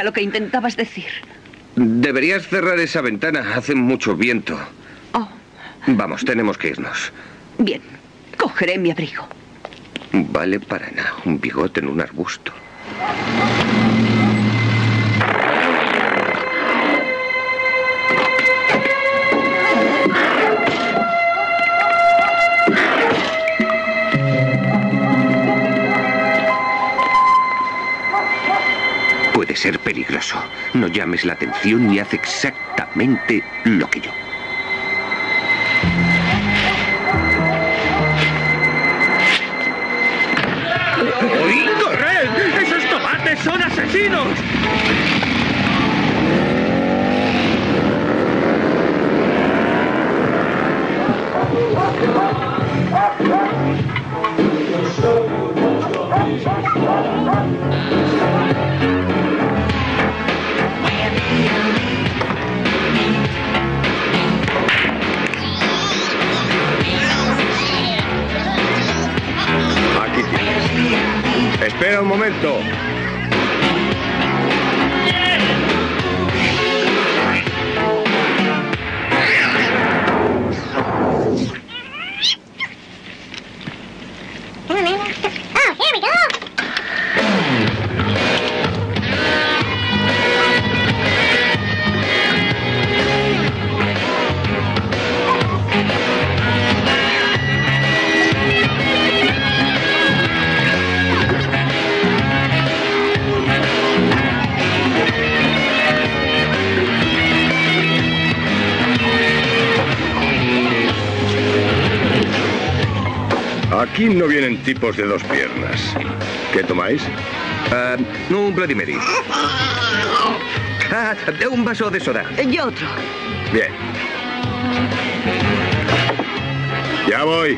Lo que intentabas decir. Deberías cerrar esa ventana. Hace mucho viento. Oh. Vamos, tenemos que irnos. Bien, cogeré mi abrigo. Vale para nada. Un bigote en un arbusto. Ser peligroso. No llames la atención y haz exactamente lo que yo. asesinos. Aquí tienes. Espera un momento. Aquí no vienen tipos de dos piernas. ¿Qué tomáis? Uh, un Bloody Mary. Ah, un vaso de soda. Y otro. Bien. Ya voy.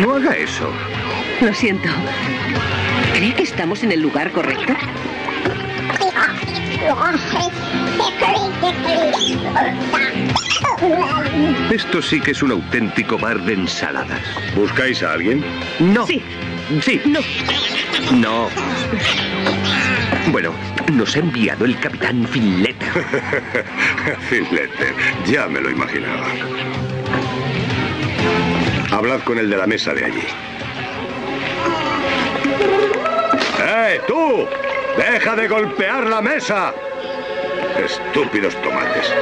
No haga eso. Lo siento. ¿Cree que estamos en el lugar correcto? Esto sí que es un auténtico bar de ensaladas. ¿Buscáis a alguien? No. Sí. Sí. No. No. Bueno, nos ha enviado el Capitán Finletter. Finletter, ya me lo imaginaba. Hablad con el de la mesa de allí. ¡Eh, tú! ¡Deja de golpear la mesa! Estúpidos tomates.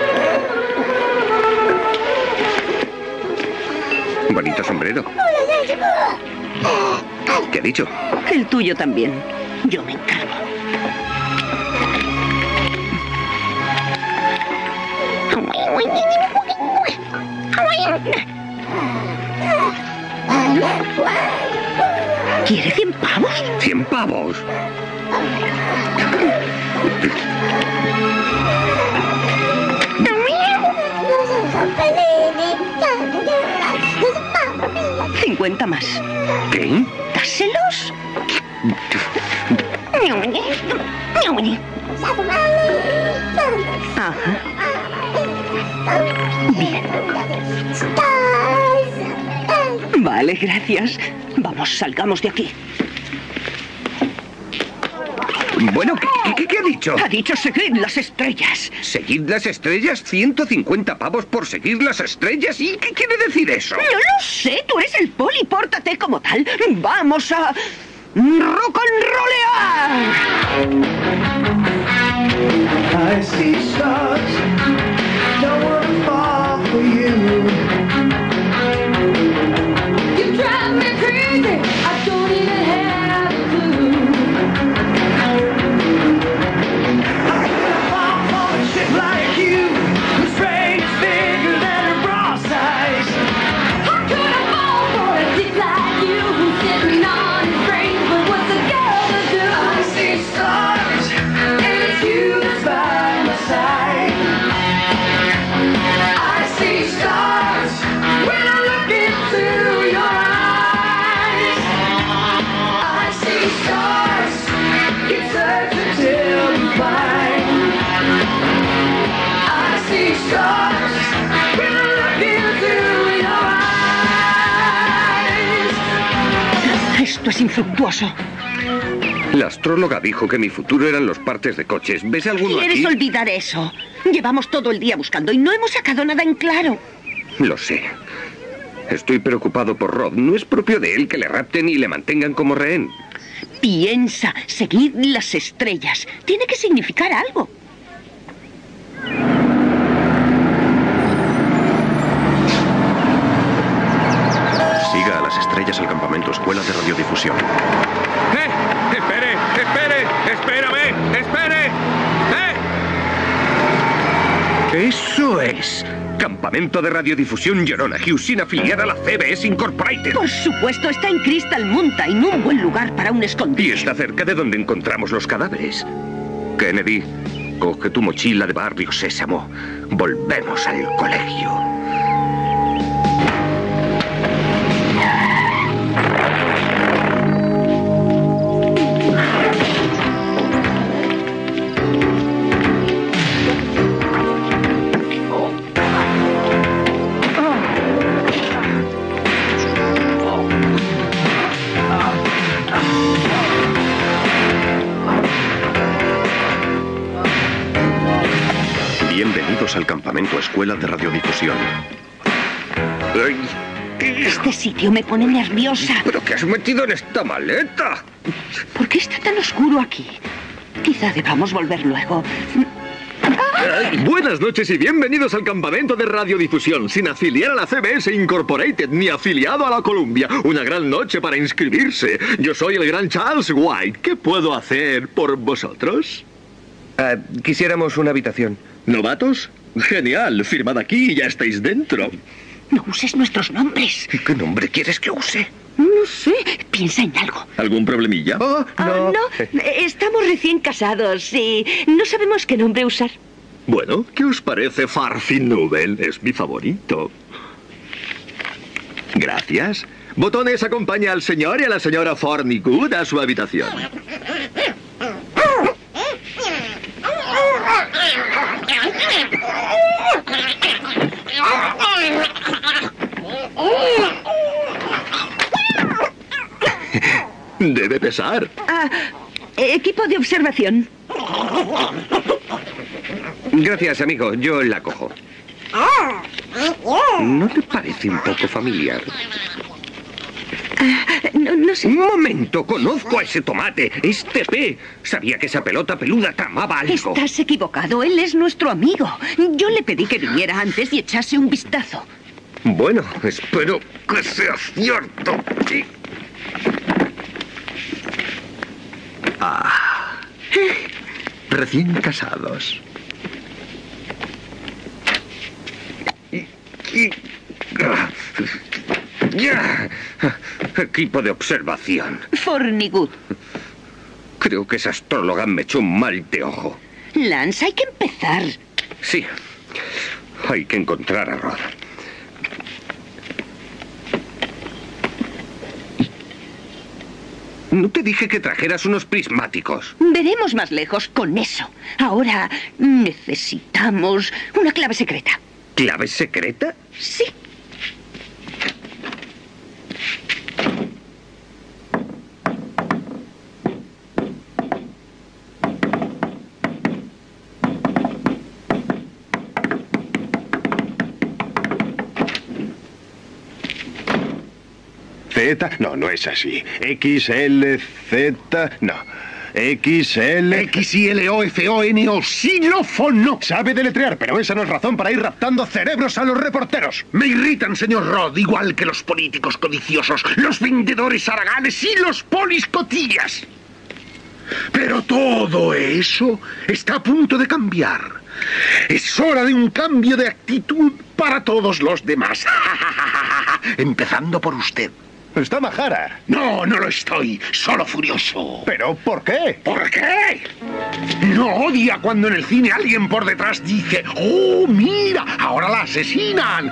Bonito sombrero. ¿Qué ha dicho? El tuyo también. Yo me encargo. ¿Quiere cien pavos? ¿Cien pavos? cincuenta más. ¿Qué? ¿Dáselos? Ajá. Bien. Vale, gracias. Vamos, salgamos de aquí. Bueno, ¿qué, qué, qué ha dicho? Ha dicho seguid las estrellas. ¿Seguid las estrellas? ¿ciento cincuenta pavos por seguir las estrellas? ¿Y qué quiere decir eso? No lo sé, tú eres el poli, pórtate como tal. Vamos a... rock and rollear. I see stars, don't wanna fall for you. Esto es infructuoso. La astróloga dijo que mi futuro eran los partes de coches. ¿Ves alguno aquí? ¿Quieres olvidar eso? Llevamos todo el día buscando y no hemos sacado nada en claro. Lo sé. Estoy preocupado por Rod. No es propio de él que le rapten y le mantengan como rehén. Piensa, seguid las estrellas. Tiene que significar algo. ¡Eso es! Campamento de Radiodifusión Llorona Hugh, afiliar a la C B S Incorporated. Por supuesto, está en Crystal Mountain, un buen lugar para un escondite. Y está cerca de donde encontramos los cadáveres. Kennedy, coge tu mochila de Barrio Sésamo. Volvemos al colegio. Al campamento escuela de radiodifusión. Este sitio me pone nerviosa. ¿Pero qué has metido en esta maleta? ¿Por qué está tan oscuro aquí? Quizá debamos volver luego. Eh, buenas noches y bienvenidos al campamento de radiodifusión, sin afiliar a la C B S Incorporated ni afiliado a la Columbia. Una gran noche para inscribirse. Yo soy el gran Charles White. ¿Qué puedo hacer por vosotros? Uh, quisiéramos una habitación. ¿Novatos? Genial, firmad aquí y ya estáis dentro. No uses nuestros nombres. ¿Qué nombre quieres que use? No sé, piensa en algo. ¿Algún problemilla? Oh, no. Oh, no, estamos recién casados y no sabemos qué nombre usar. Bueno, ¿qué os parece Farfinubel? Es mi favorito. Gracias. Botones, acompaña al señor y a la señora Fornicut a su habitación. Debe pesar. Ah, equipo de observación. Gracias, amigo. Yo la cojo. ¿No te parece un poco familiar? Uh, no, no sé. Un momento, conozco a ese tomate. Es Tepe. Sabía que esa pelota peluda tramaba algo. Estás equivocado, él es nuestro amigo. Yo le pedí que viniera antes y echase un vistazo. Bueno, espero que sea cierto. Sí. Ah, recién casados. Ya. Equipo de observación. Fornigut. Creo que esa astróloga me echó un mal de ojo. Lance, hay que empezar. Sí. Hay que encontrar a Rod. No te dije que trajeras unos prismáticos. Veremos más lejos con eso. Ahora necesitamos una clave secreta. ¿Clave secreta? Sí. No, no es así. X L Z... No. X L... X I L O F O N O. ¡Xilófono! Sabe deletrear, pero esa no es razón para ir raptando cerebros a los reporteros. Me irritan, señor Rod, igual que los políticos codiciosos, los vendedores haraganes y los poliscotillas. Pero todo eso está a punto de cambiar. Es hora de un cambio de actitud para todos los demás. Empezando por usted. ¿Está majara? No, no lo estoy. Solo furioso. ¿Pero por qué? ¿Por qué? No odia cuando en el cine alguien por detrás dice: ¡oh, mira! ¡Ahora la asesinan!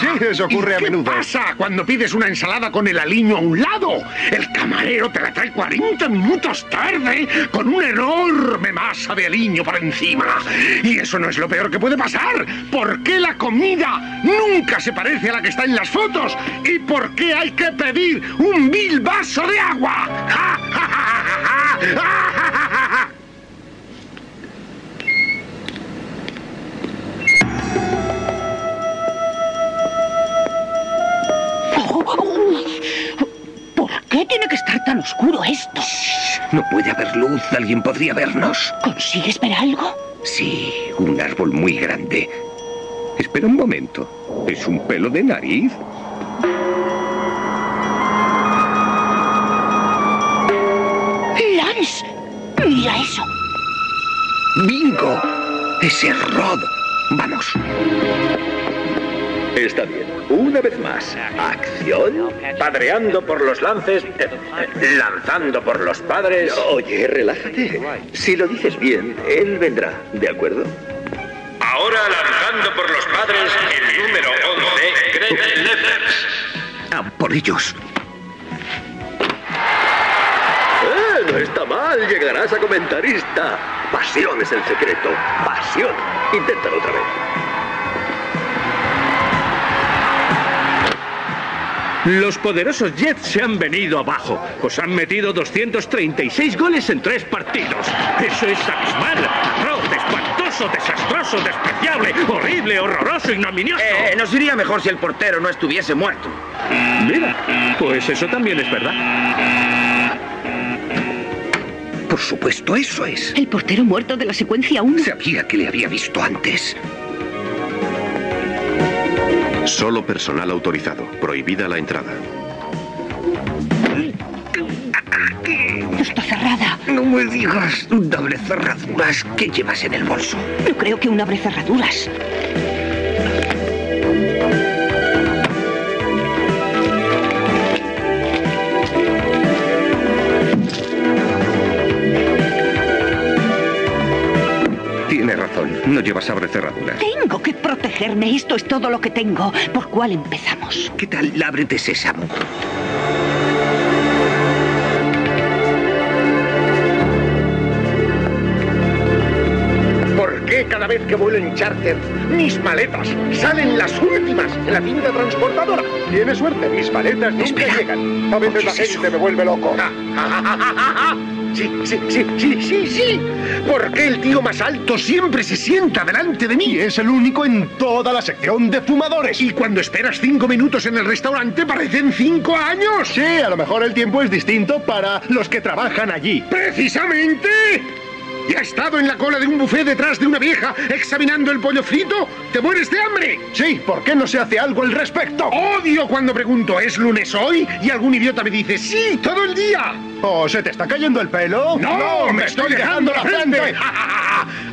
Sí, eso ocurre a menudo. ¿Qué pasa cuando pides una ensalada con el aliño a un lado? El camarero te la trae cuarenta minutos tarde con una enorme masa de aliño por encima. Y eso no es lo peor que puede pasar. ¿Por qué la comida nunca se parece a la que está en las fotos? ¿Y por qué hay que pedir un vil vaso de agua? ¡Ja, ja, ja, ja, ja, ja, ja, ja! ¿Por qué tiene que estar tan oscuro esto? Shh, no puede haber luz, alguien podría vernos. ¿Consigues ver algo? Sí, un árbol muy grande. Espera un momento, ¿es un pelo de nariz? ¡Mira eso! ¡Bingo! ¡Ese Rod! Vamos. Está bien. Una vez más. Acción. Padreando por los lances. Eh, lanzando por los padres. Oye, relájate. Si lo dices bien, él vendrá. ¿De acuerdo? Ahora lanzando por los padres el número once, Greg Leffers. Ah, por ellos. Eh, no está mal. Llegarás a comentarista. Pasión es el secreto. Pasión. Inténtalo otra vez. Los poderosos Jets se han venido abajo. Os han metido doscientos treinta y seis goles en tres partidos. Eso es abismal, atroz, espantoso, desastroso, despreciable, horrible, horroroso, ignominioso. Eh, nos iría mejor si el portero no estuviese muerto. Mira, pues eso también es verdad. Por supuesto, eso es. El portero muerto de la secuencia uno. Sabía que le había visto antes. Solo personal autorizado. Prohibida la entrada. Está cerrada. No me digas. Un doble cerraduras. ¿Qué llevas en el bolso? Yo creo que un abre cerraduras. Tienes razón, no llevas abre cerraduras. Tengo que protegerme, esto es todo lo que tengo. ¿Por cuál empezamos? ¿Qué tal la abre de sésamo? ¿Por qué cada vez que vuelo en charter, mis maletas salen las últimas en la cinta transportadora? Tienes suerte, mis maletas nunca Espera. llegan. A veces la gente eso? me vuelve loco. Sí, sí, sí, sí, sí, sí. ¿Por qué el tío más alto siempre se sienta delante de mí? Y es el único en toda la sección de fumadores. Y cuando esperas cinco minutos en el restaurante parecen cinco años. Sí, a lo mejor el tiempo es distinto para los que trabajan allí. ¡Precisamente! ¿Y ha estado en la cola de un buffet detrás de una vieja examinando el pollo frito? ¿Te mueres de hambre? Sí, ¿por qué no se hace algo al respecto? Odio cuando pregunto, ¿es lunes hoy? Y algún idiota me dice, sí, todo el día. ¿O se te está cayendo el pelo? ¡No, no me, me estoy, estoy dejando, dejando la frente! frente.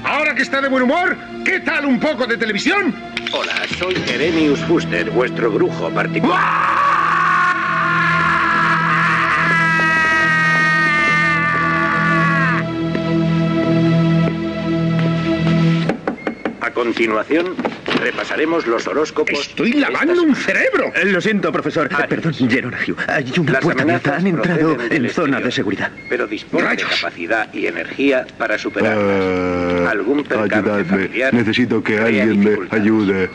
Ahora que está de buen humor, ¿qué tal un poco de televisión? Hola, soy Jeremius Fuster, vuestro brujo particular. ¡Uah! A continuación, repasaremos los horóscopos... ¡Estoy lavando estas... un cerebro! Eh, lo siento, profesor. Ah, perdón, Jerónimo Hugh. Hay una puerta abierta. Han entrado en zona de seguridad. Pero dispone ¡Rayos! de capacidad y energía para superarlas. Uh, Algún percance ayudadme. familiar... Necesito que alguien me ayude.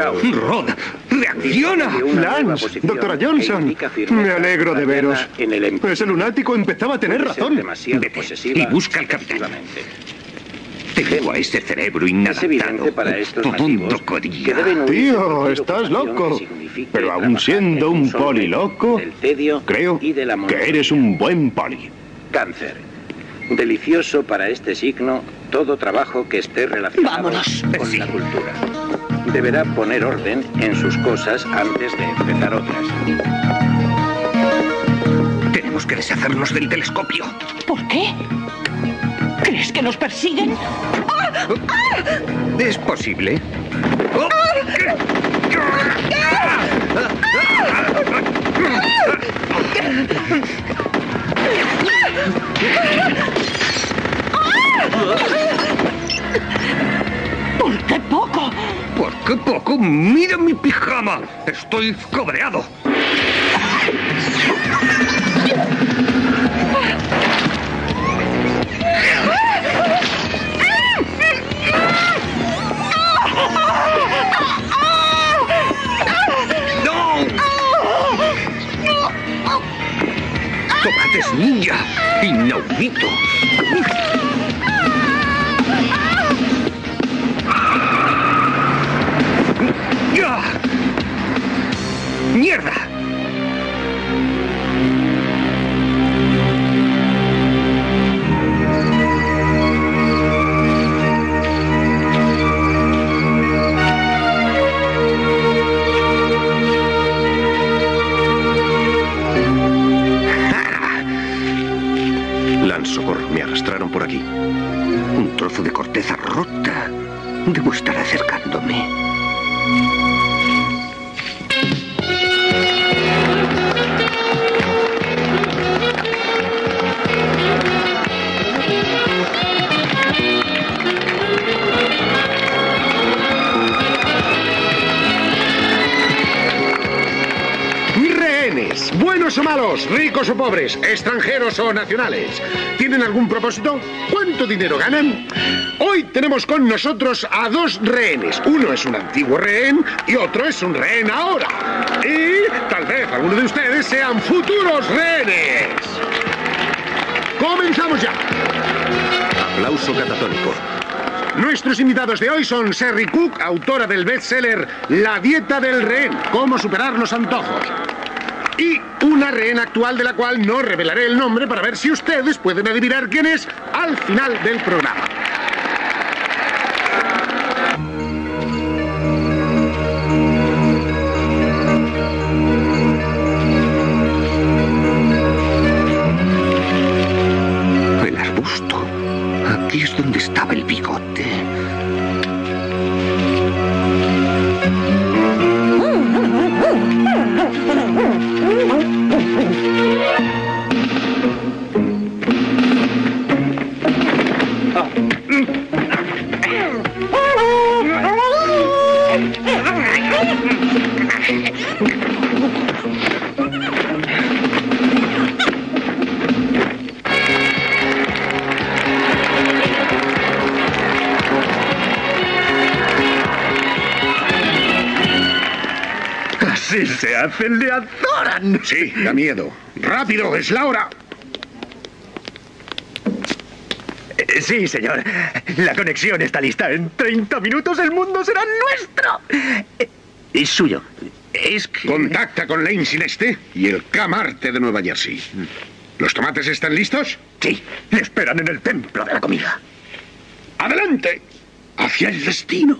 Uh, ¡Rod! ¡Reacciona! ¡Lance! ¡Doctora Johnson! Me alegro de veros. En el Ese lunático empezaba a tener razón. Vete y busca al capitán. Tengo a ese cerebro inadaptado, para estos tonto coría. Tío, estás loco. Pero aún siendo un poli loco, creo que eres un buen poli. Cáncer. Delicioso para este signo todo trabajo que esté relacionado Vámonos. con sí. la cultura. Deberá poner orden en sus cosas antes de empezar otras. Tenemos que deshacernos del telescopio. ¿Por qué? ¿Crees que nos persiguen? ¿Es posible? ¿Por qué poco? ¿Por qué poco? ¡Mira mi pijama! ¡Estoy cobreado! ¡Tomates, niña! ¡Inaudito! ¡Mierda! Socorro, me arrastraron por aquí. Debo estar acercándome. Rehenes, buenos o malos, ricos o pobres, extranjeros o nacionales, ¿tienen algún propósito? ¿Cuánto dinero ganan? Hoy tenemos con nosotros a dos rehenes. Uno es un antiguo rehén y otro es un rehén ahora. Y tal vez alguno de ustedes sean futuros rehenes. ¡Comenzamos ya! Aplauso catatónico. Nuestros invitados de hoy son Sherry Cook, autora del bestseller La dieta del rehén, cómo superar los antojos. Y una rehén actual de la cual no revelaré el nombre para ver si ustedes pueden adivinar quién es al final del programa. El arbusto. Aquí es donde estaba el bigote. ¡Así se hacen, le adoran! Sí, da miedo. ¡Rápido, es la hora! Sí, señor. La conexión está lista. En treinta minutos el mundo será nuestro. Es suyo. Es que... Contacta con Lane Sileste y el Camarte de Nueva Jersey. ¿Los tomates están listos? Sí, le esperan en el templo de la comida. ¡Adelante! ¡Hacia el destino!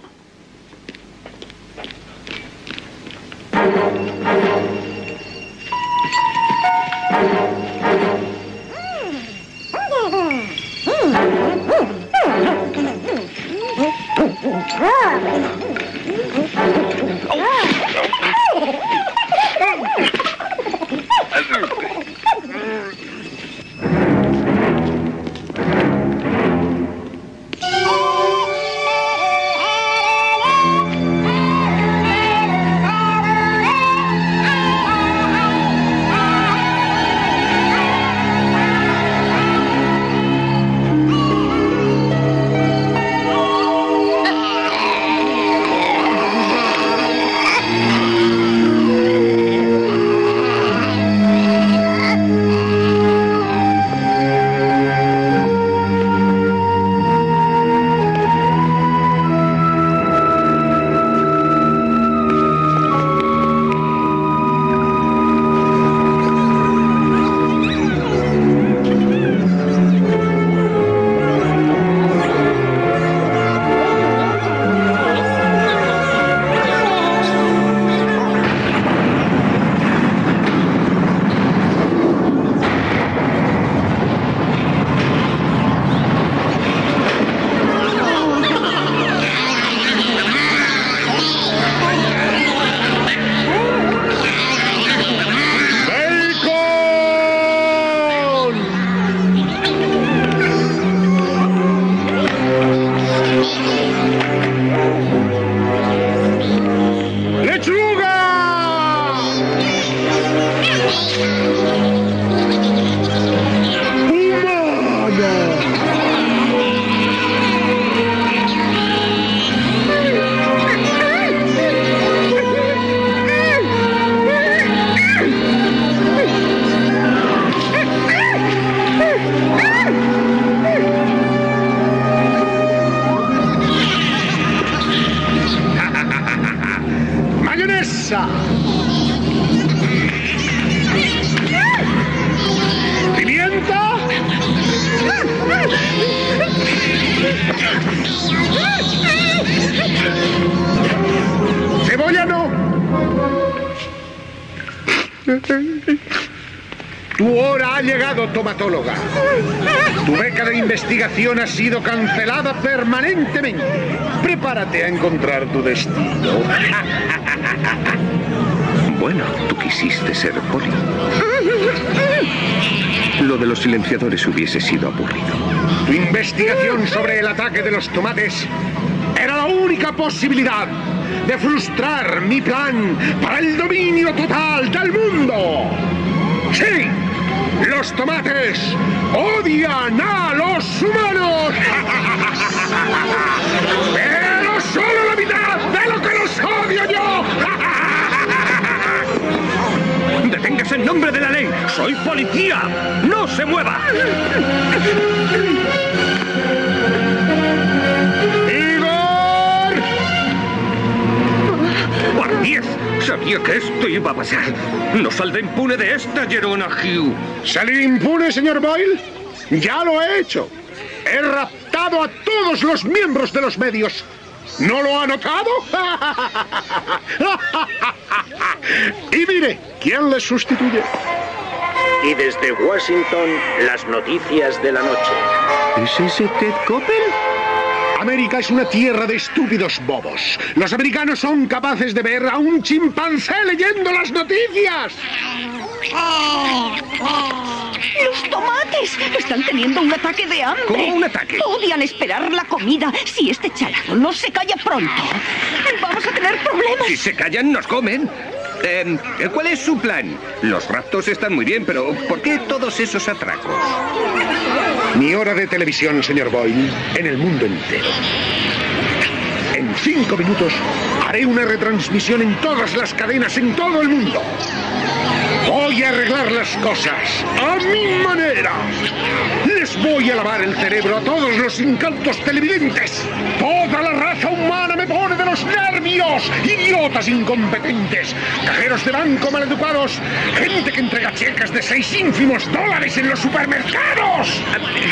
Tu hora ha llegado, tomatóloga. Tu beca de investigación ha sido cancelada permanentemente. Prepárate a encontrar tu destino. Bueno, tú quisiste ser poli. Lo de los silenciadores hubiese sido aburrido. Tu investigación sobre el ataque de los tomates era la única posibilidad de frustrar mi plan para el dominio total del mundo. ¡Sí! ¡Los tomates odian a los humanos! ¡Pero solo la mitad de lo que los odio yo! ¡Deténgase en nombre de la ley! ¡Soy policía! ¡No se mueva! ¡Igor! ¡Por diez! Sabía que esto iba a pasar. No saldré impune de esta, Jerónimo Hugh. ¿Salí impune, señor Boyle? Ya lo he hecho. He raptado a todos los miembros de los medios. ¿No lo ha notado? Y mire, ¿quién le sustituye? Y desde Washington, las noticias de la noche. ¿Es ese Ted Coppel? América es una tierra de estúpidos bobos. Los americanos son capaces de ver a un chimpancé leyendo las noticias. ¡Los tomates! Están teniendo un ataque de hambre. ¿Cómo un ataque? Odian esperar la comida. Si este chalado no se calla pronto, vamos a tener problemas. Si se callan, nos comen. Eh, ¿Cuál es su plan? Los raptos están muy bien, pero ¿por qué todos esos atracos? Mi hora de televisión, señor Boyle, en el mundo entero. En cinco minutos haré una retransmisión en todas las cadenas, en todo el mundo. Voy a arreglar las cosas a mi manera. Les voy a lavar el cerebro a todos los incautos televidentes. Toda la raza humana me pone de los nervios. Idiotas incompetentes, cajeros de banco maleducados, gente que entrega cheques de seis ínfimos dólares en los supermercados,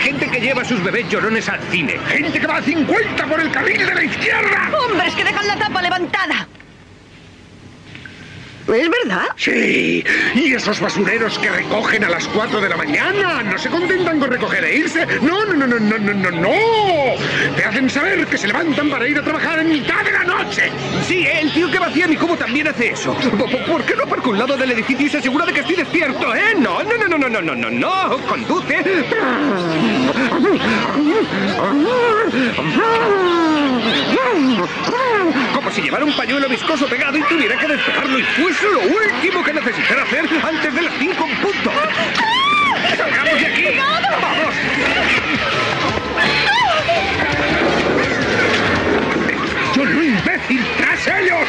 gente que lleva a sus bebés llorones al cine, gente que va a cincuenta por el carril de la izquierda. Hombres que dejan la tapa levantada. ¿Es verdad? Sí. Y esos basureros que recogen a las cuatro de la mañana. No se contentan con recoger e irse. No, no, no, no, no, no, no, no. Te hacen saber que se levantan para ir a trabajar en mitad de la noche. Sí, el tío que vacía mi cubo también hace eso. ¿Por qué no parca un lado del edificio y se asegura de que estoy despierto, eh? No, no, no, no, no, no, no, no, no. Conduce. Como si llevara un pañuelo viscoso pegado y tuviera que despejarlo y fuese eso lo último que necesitará hacer antes de las cinco en punto. ¡Salgamos de aquí! ¡Vamos! ¡Yo lo imbécil tras ellos!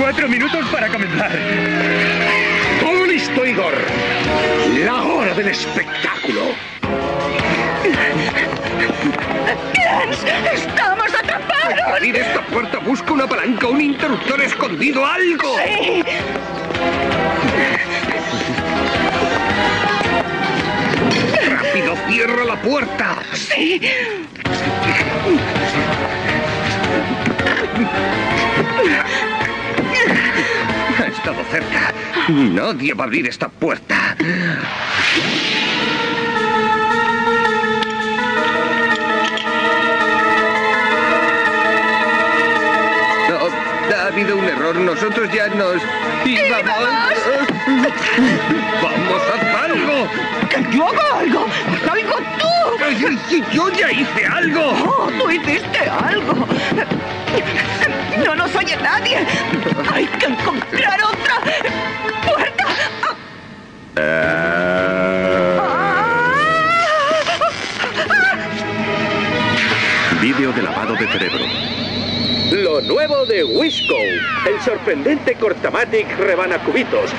Cuatro minutos para comenzar. Todo listo, Igor. La hora del espectáculo. ¡Estamos atrapados! Al salir esta puerta busca una palanca, un interruptor escondido, algo. Sí. ¡Rápido, cierra la puerta! Sí. Ha estado cerca. Nadie va a abrir esta puerta. Ha habido un error, nosotros ya nos íbamos. ¡Vamos, haz algo! ¡Que yo haga algo! ¡Haz algo tú! ¡Yo ya hice algo! ¡Oh, tú hiciste algo! ¡No nos oye nadie! ¡Hay que encontrar otra puerta! Uh... Vídeo de lavado de cerebro. Lo nuevo de Wisco, el sorprendente cortamatic rebanacubitos.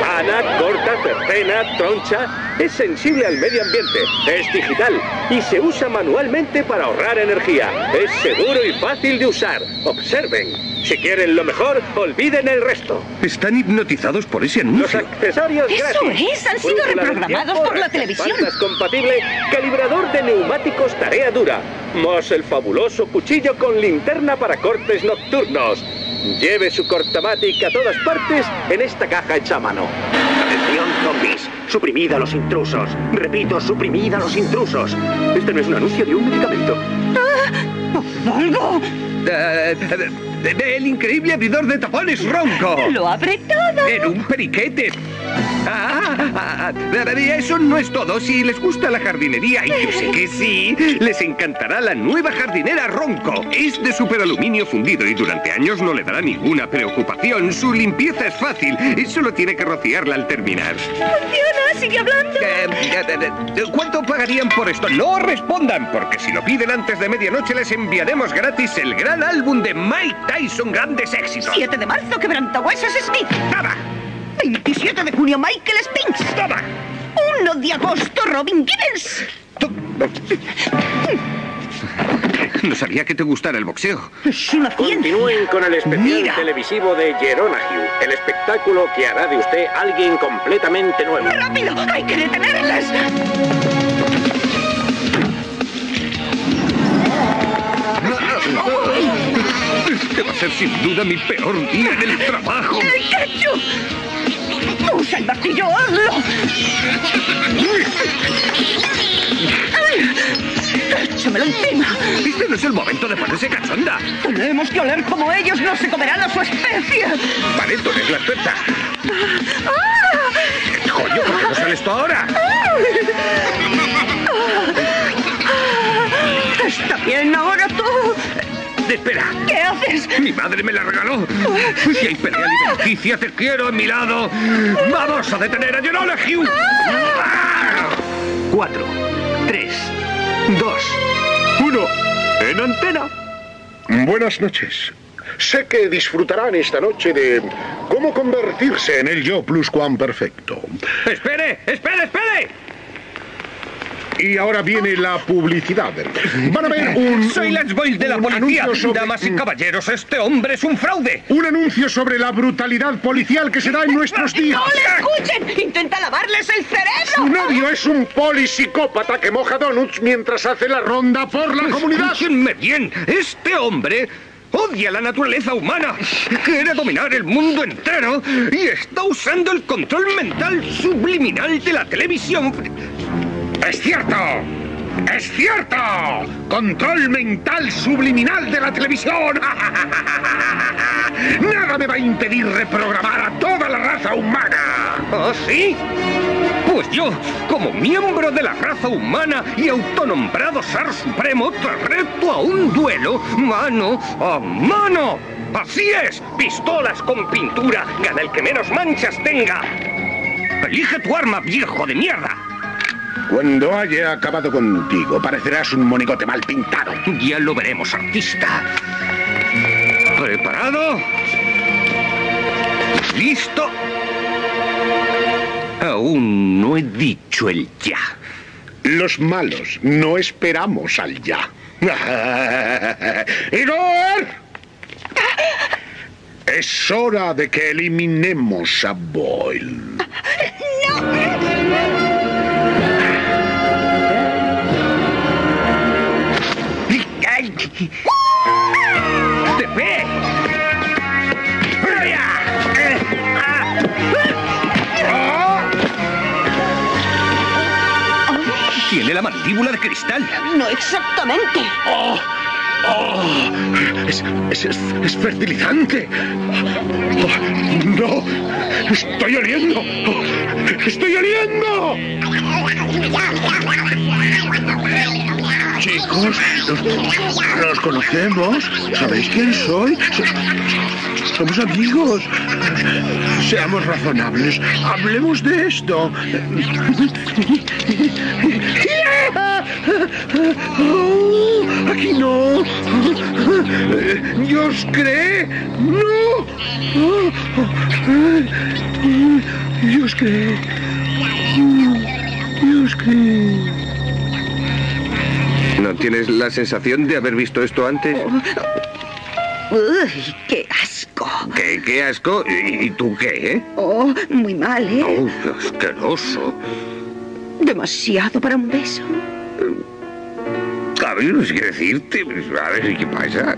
Plana, corta, cercena, troncha, es sensible al medio ambiente, es digital y se usa manualmente para ahorrar energía. Es seguro y fácil de usar. Observen. Si quieren lo mejor, olviden el resto. Están hipnotizados por ese anuncio. Los accesorios gratis. Eso es, han sido reprogramados por la televisión. Compatible, calibrador de neumáticos tarea dura. Más el fabuloso cuchillo con linterna para cortes nocturnos. Lleve su cortamatic a todas partes en esta caja hecha a mano. Atención, zombies. Suprimid a los intrusos. Repito, suprimid a los intrusos. Este no es un anuncio de un medicamento. ¡Algo! Eh, eh, eh, el increíble abridor de tapones ronco. ¡Lo abre todo! En un periquete. Ah, ah, ah, eso no es todo. Si les gusta la jardinería, y yo sé que sí, les encantará la nueva jardinera Ronco. Es de superaluminio fundido y durante años no le dará ninguna preocupación. Su limpieza es fácil. Solo tiene que rociarla al terminar. ¡Funciona! ¡Sigue hablando! Eh, ¿Cuánto pagarían por esto? No respondan, porque si lo piden antes de medianoche les enviaremos gratis el gran álbum de Mike Tyson, Grandes Éxitos. siete de marzo, Quebrantahuesos Smith. ¡Nada! veintisiete de junio, Michael Spinks. ¡Toma! uno de agosto, Robin Givens. No sabía que te gustara el boxeo. Es una ciencia. Continúen con el especial Mira. televisivo de Jerónimo Hugh. El espectáculo que hará de usted alguien completamente nuevo. ¡Rápido! ¡Hay que detenerles! Este va a ser sin duda mi peor día en el trabajo. ¡El ketchup! ¡Usa el martillo! ¡Hazlo! ¡Échamelo encima! Este no es el momento de ponerse cachonda. Tenemos que oler como ellos, no se comerán a su especie. Vale, tú eres la experta. ¡Coño, por qué no sale esto ahora! Está bien, ahora tú... Espera. ¿Qué haces? Mi madre me la regaló. Si hay pelea de justicia, te quiero a mi lado. Vamos a detener a Jerónimo Hugh. Cuatro, tres, dos, uno. En antena. Buenas noches. Sé que disfrutarán esta noche de cómo convertirse en el yo pluscuamperfecto. ¡Espere! ¡Espere! ¡Espere! Y ahora viene la publicidad. Van a ver un... Soy Lance Boyle de la policía. Sobre... Damas y caballeros, este hombre es un fraude. Un anuncio sobre la brutalidad policial que se da en nuestros días. ¡No le escuchen! ¡Intenta lavarles el cerebro! Su novio es un polipsicópata que moja donuts mientras hace la ronda por la comunidad. Escúchenme bien, este hombre... odia la naturaleza humana, quiere dominar el mundo entero y está usando el control mental subliminal de la televisión... ¡Es cierto! ¡Es cierto! ¡Control mental subliminal de la televisión! ¡Nada me va a impedir reprogramar a toda la raza humana! ¿Oh, sí? Pues yo, como miembro de la raza humana y autonombrado ser supremo, te reto a un duelo mano a mano. ¡Así es! ¡Pistolas con pintura! ¡Gana el que menos manchas tenga! ¡Elige tu arma, viejo de mierda! Cuando haya acabado contigo, parecerás un monigote mal pintado. Ya lo veremos, artista. ¿Preparado? ¿Listo? Aún no he dicho el ya. Los malos no esperamos al ya. ¡Igor! Es hora de que eliminemos a Boyle. ¡No! ¡Tepe! Tiene la mandíbula de cristal. No exactamente. Oh, oh, es, es, es, es fertilizante. Oh, no, estoy oliendo. Oh, estoy oliendo. Chicos, nos conocemos. ¿Sabéis quién soy? Somos amigos. Seamos razonables. Hablemos de esto. Oh, aquí no. ¿Dios cree? No. Dios cree. Dios cree. ¿No tienes la sensación de haber visto esto antes? Uy, ¡qué asco! ¿Qué, qué asco? ¿Y, ¿Y tú qué, eh? Oh, muy mal, ¿eh? Oh, asqueroso. ¿Demasiado para un beso? A ver, no sé qué decirte. A ver, ¿qué pasa?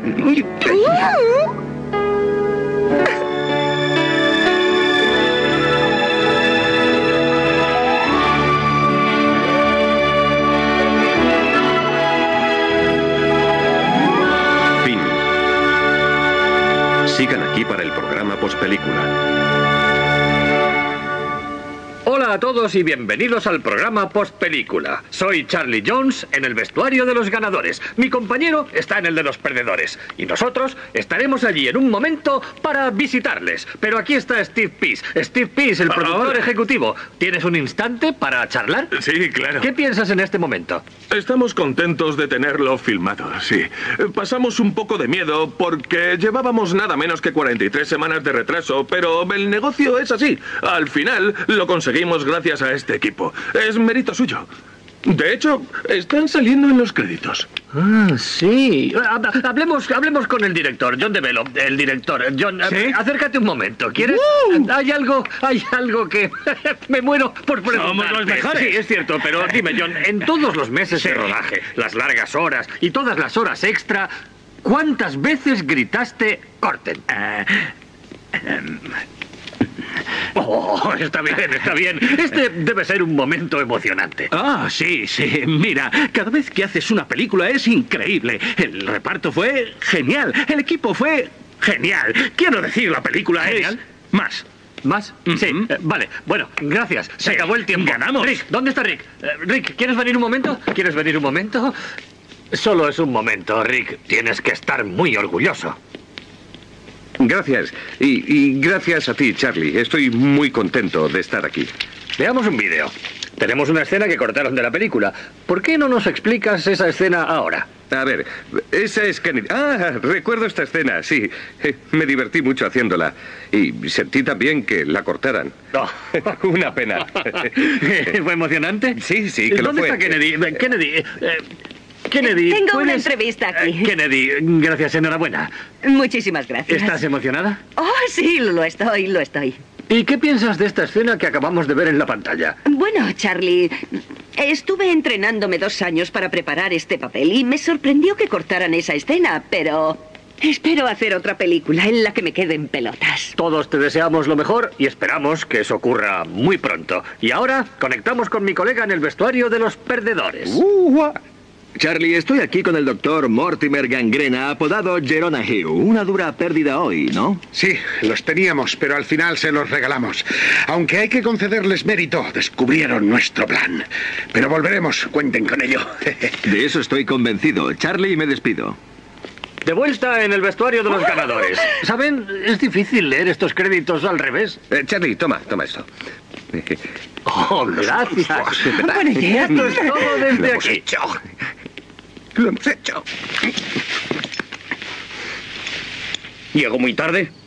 sigan aquí para el programa Postpelícula. Hola a todos y bienvenidos al programa Postpelícula. Soy Charlie Jones en el vestuario de los ganadores. Mi compañero está en el de los perdedores. Y nosotros estaremos allí en un momento para visitarles. Pero aquí está Steve Pease. Steve Pease, el ah, productor hola. ejecutivo. ¿Tienes un instante para charlar? Sí, claro. ¿Qué piensas en este momento? Estamos contentos de tenerlo filmado, sí. Pasamos un poco de miedo porque llevábamos nada menos que cuarenta y tres semanas de retraso, pero el negocio es así. Al final lo conseguimos gracias a este equipo. Es mérito suyo. De hecho, están saliendo en los créditos. Ah, sí. Hablemos, hablemos con el director, John Develo. El director, John, ¿Sí? acércate un momento. ¿Quieres? Uh. Hay algo, hay algo que me muero por preguntarte. Somos los mejores. Sí, es cierto, pero dime, John, en todos los meses sí. de rodaje, las largas horas y todas las horas extra, ¿cuántas veces gritaste corten? Uh, um... Oh, está bien, está bien. Este debe ser un momento emocionante. Ah, sí, sí. Mira, cada vez que haces una película es increíble. El reparto fue genial. El equipo fue genial. Quiero decir, la película ¿Genial? es más. ¿Más? Mm-hmm. Sí. Eh, vale. Bueno, gracias. Se sí. acabó el tiempo. ¡Ganamos! Rick, ¿dónde está Rick? Eh, Rick, ¿quieres venir un momento? ¿Quieres venir un momento? Solo es un momento, Rick. Tienes que estar muy orgulloso. Gracias. Y, y gracias a ti, Charlie. Estoy muy contento de estar aquí. Veamos un vídeo. Tenemos una escena que cortaron de la película. ¿Por qué no nos explicas esa escena ahora? A ver, esa es Kennedy. Ah, recuerdo esta escena, sí. Me divertí mucho haciéndola. Y sentí también que la cortaran. Oh. Una pena. ¿Fue emocionante? Sí, sí, que lo fue. ¿Dónde está Kennedy? Kennedy... Eh, eh... Kennedy, Tengo ¿puedes... una entrevista aquí. Kennedy, gracias, enhorabuena. Muchísimas gracias. ¿Estás emocionada? Oh, sí, lo estoy, lo estoy. ¿Y qué piensas de esta escena que acabamos de ver en la pantalla? Bueno, Charlie, estuve entrenándome dos años para preparar este papel y me sorprendió que cortaran esa escena, pero espero hacer otra película en la que me queden pelotas. Todos te deseamos lo mejor y esperamos que eso ocurra muy pronto. Y ahora conectamos con mi colega en el vestuario de los perdedores. Uh-huh. Charlie, estoy aquí con el doctor Mortimer Gangrena, apodado Jerónimo Hugh. Una dura pérdida hoy, ¿no? Sí, los teníamos, pero al final se los regalamos. Aunque hay que concederles mérito, descubrieron nuestro plan. Pero volveremos, cuenten con ello. De eso estoy convencido. Charlie, me despido. De vuelta en el vestuario de los ganadores. ¿Saben? Es difícil leer estos créditos al revés. Eh, Charlie, toma, toma esto. Oh, gracias. Buena idea. Esto es todo desde Lo hemos aquí. Hecho. Lo hemos hecho. ¿Llego muy tarde?